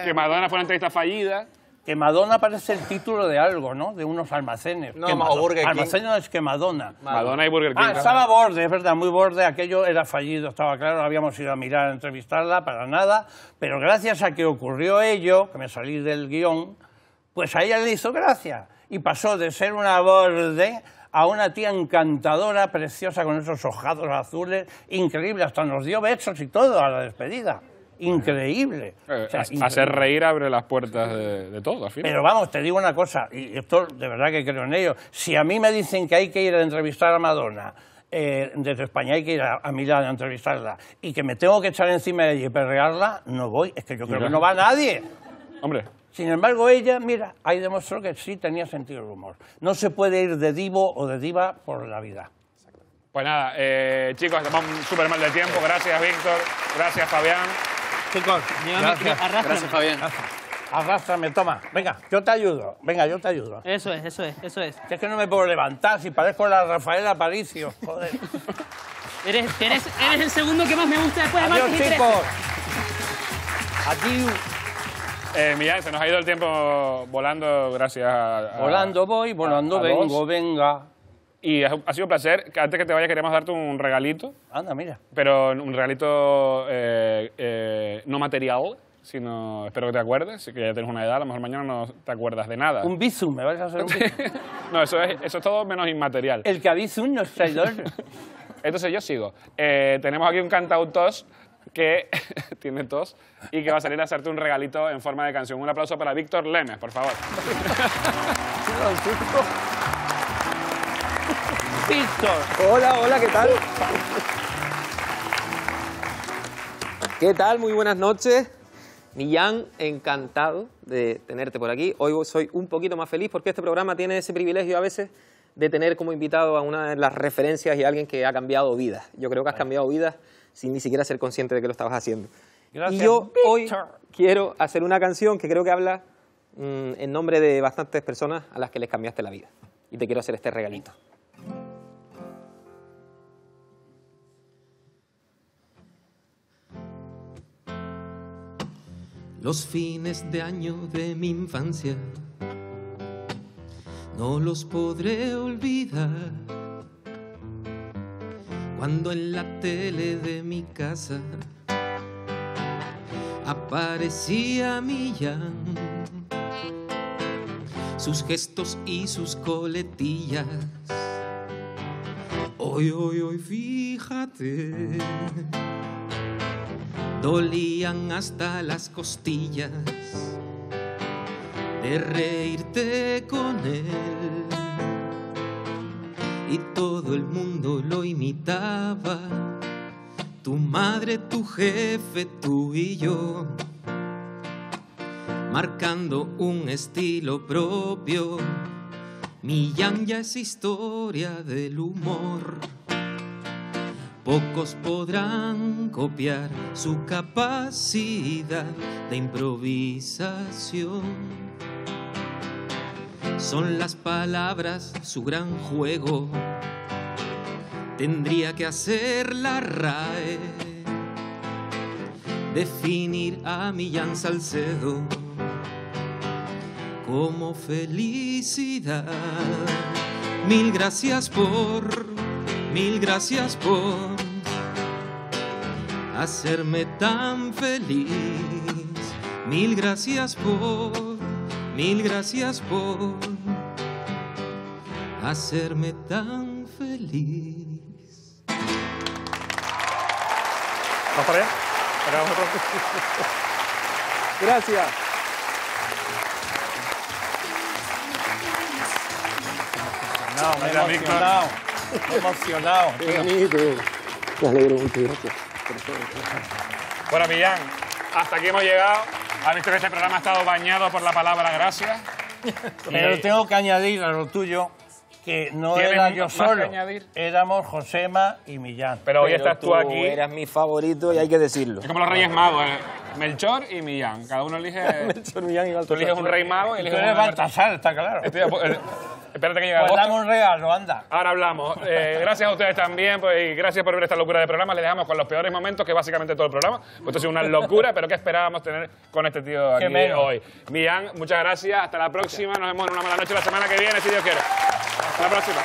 es... Que Madonna fue una entrevista fallida. Que Madonna parece el título de algo, ¿no? De unos almacenes. No, o Burger King. Almacenes no es que Madonna. Madonna y Burger King. Ah, estaba borde, es verdad, muy borde. Aquello era fallido, estaba claro. Habíamos ido a mirar, a entrevistarla, para nada. Pero gracias a que ocurrió ello, que me salí del guión, pues a ella le hizo gracia. Y pasó de ser una borde a una tía encantadora, preciosa, con esos ojados azules, increíble. Hasta nos dio besos y todo a la despedida. Increíble. O sea, hacer reír abre las puertas de todo, al final. Pero vamos, te digo una cosa, y esto de verdad que creo en ello. Si a mí me dicen que hay que ir a entrevistar a Madonna, desde España hay que ir a Milán a entrevistarla, y que me tengo que echar encima de ella y perrearla, no voy. Es que yo creo que no va nadie. Hombre. Sin embargo, ella, mira, ahí demostró que sí tenía sentido el humor. No se puede ir de divo o de diva por la vida. Pues nada, chicos, estamos súper mal de tiempo. Gracias, Víctor. Gracias, Fabián. Chicos, gracias, Fabián. Arrástrame, toma. Venga, yo te ayudo. Eso es. Es que no me puedo levantar si parezco la Rafaella Aparicio. Joder. eres el segundo que más me gusta después de Martes y Trece. Adiós, chicos. Adiós. Millán, se nos ha ido el tiempo volando gracias a... Volando voy, volando vengo, venga. Y ha sido un placer. Antes que te vayas queríamos darte un regalito. Anda, mira. Pero un regalito no material, sino espero que te acuerdes. Si que ya tienes una edad, a lo mejor mañana no te acuerdas de nada. Un bizum, ¿me vas a hacer un bizum? No, eso es todo menos inmaterial. El que avizum no es traidor. Entonces yo sigo. Tenemos aquí un cantautor que tiene tos y que va a salir a hacerte un regalito en forma de canción. Un aplauso para Víctor Lemes, por favor. Víctor. Hola, ¿qué tal? ¿Qué tal? Muy buenas noches. Millán, encantado de tenerte por aquí. Hoy soy un poquito más feliz porque este programa tiene ese privilegio a veces de tener como invitado a una de las referencias y a alguien que ha cambiado vidas. Yo creo que has cambiado vidas sin ni siquiera ser consciente de que lo estabas haciendo. Gracias, y yo hoy quiero hacer una canción que creo que habla en nombre de bastantes personas a las que les cambiaste la vida. Y te quiero hacer este regalito. Los fines de año de mi infancia no los podré olvidar. Cuando en la tele de mi casa aparecía Millán, sus gestos y sus coletillas. Hoy, fíjate, dolían hasta las costillas de reírte con él. Y todo el mundo lo imitaba, tu madre, tu jefe, tú y yo, marcando un estilo propio. Millán ya es historia del humor. Pocos podrán copiar su capacidad de improvisación. Son las palabras su gran juego. Tendría que hacer la RAE definir a Millán Salcedo como felicidad. Mil gracias por hacerme tan feliz. Mil gracias por hacerme tan feliz. ¿Vamos para allá? ¿Para vosotros? Gracias. Emocionado, emocionado. Qué bonito. Me alegro mucho, gracias. Bueno, Millán, hasta aquí hemos llegado. Has visto que este programa ha estado bañado por la palabra gracias. Pero tengo que añadir a lo tuyo que no era yo solo. Éramos Josema y Millán. Pero hoy estás tú aquí. Eras mi favorito y hay que decirlo. Es como los Reyes Magos, Melchor y Millán. Cada uno elige. Melchor, Millán y Baltasar. Tú eliges un Rey Mago y eliges un Baltasar, está claro. Espérate que llegue agosto. Dame un regalo, anda. Ahora hablamos. Gracias a ustedes también, pues, y gracias por ver esta locura de programa. Les dejamos con los peores momentos, que básicamente todo el programa. Pues esto ha sido una locura, pero ¿qué esperábamos tener con este tío aquí hoy? Millán, muchas gracias. Hasta la próxima. Nos vemos en Una Mala Noche la semana que viene, si Dios quiere. Hasta la próxima.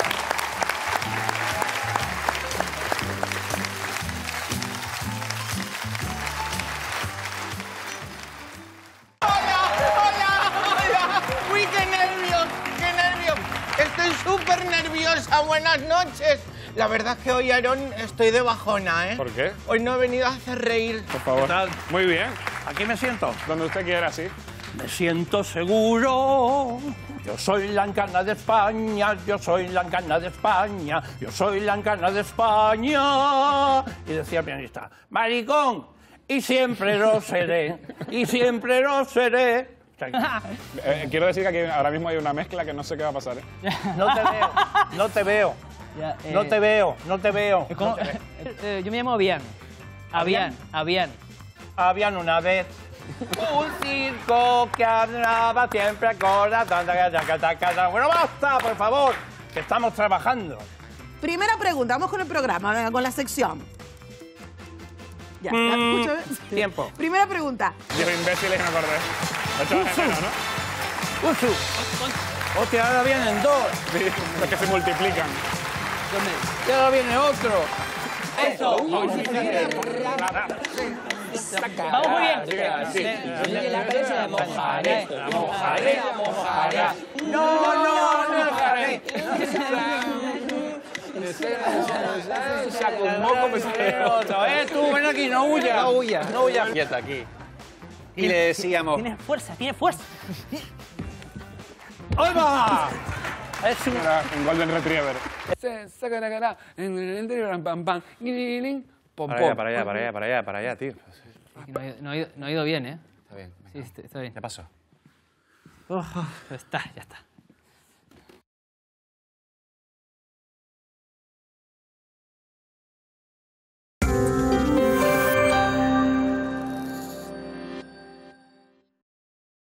Súper nerviosa, buenas noches. La verdad es que hoy, Aarón, estoy de bajona, ¿eh? ¿Por qué? Hoy no he venido a hacer reír. Por favor. ¿Qué tal? Muy bien. ¿Aquí me siento? Donde usted quiera, sí. Me siento seguro. Yo soy la encana de España, yo soy la encana de España, yo soy la encana de España. Y decía el pianista, maricón, y siempre lo seré, y siempre lo seré. Quiero decir que aquí ahora mismo hay una mezcla que no sé qué va a pasar, ¿eh? No te veo, no te veo, ya, no te veo, no te veo. No te veo. Yo me llamo Abián. Abián, Abián. Abián una vez. Un circo que hablaba siempre con la tanda. Bueno, basta, por favor, que estamos trabajando. Primera pregunta, vamos con el programa, con la sección. Ya, ya escucho. Tiempo. Primera pregunta. Llevo imbéciles que no acordé. ¿No? Hostia, ahora vienen dos. Los que se multiplican. Y ahora viene otro. Eso. Vamos muy bien. La presa de mojaré. La mojaré, la mojaré. No, no, no, mojaré. Se acumó como si fuera otro. Tú, ven aquí, no huyas. No huyas, no huyas. Y hasta aquí. Y le decíamos... Tiene fuerza, tiene fuerza. ¡Ahí va! Es un golden retriever. Para allá, tío. No ha ido bien, ¿eh? Está bien. Sí, está bien. Ya pasó. Ya está, ya está.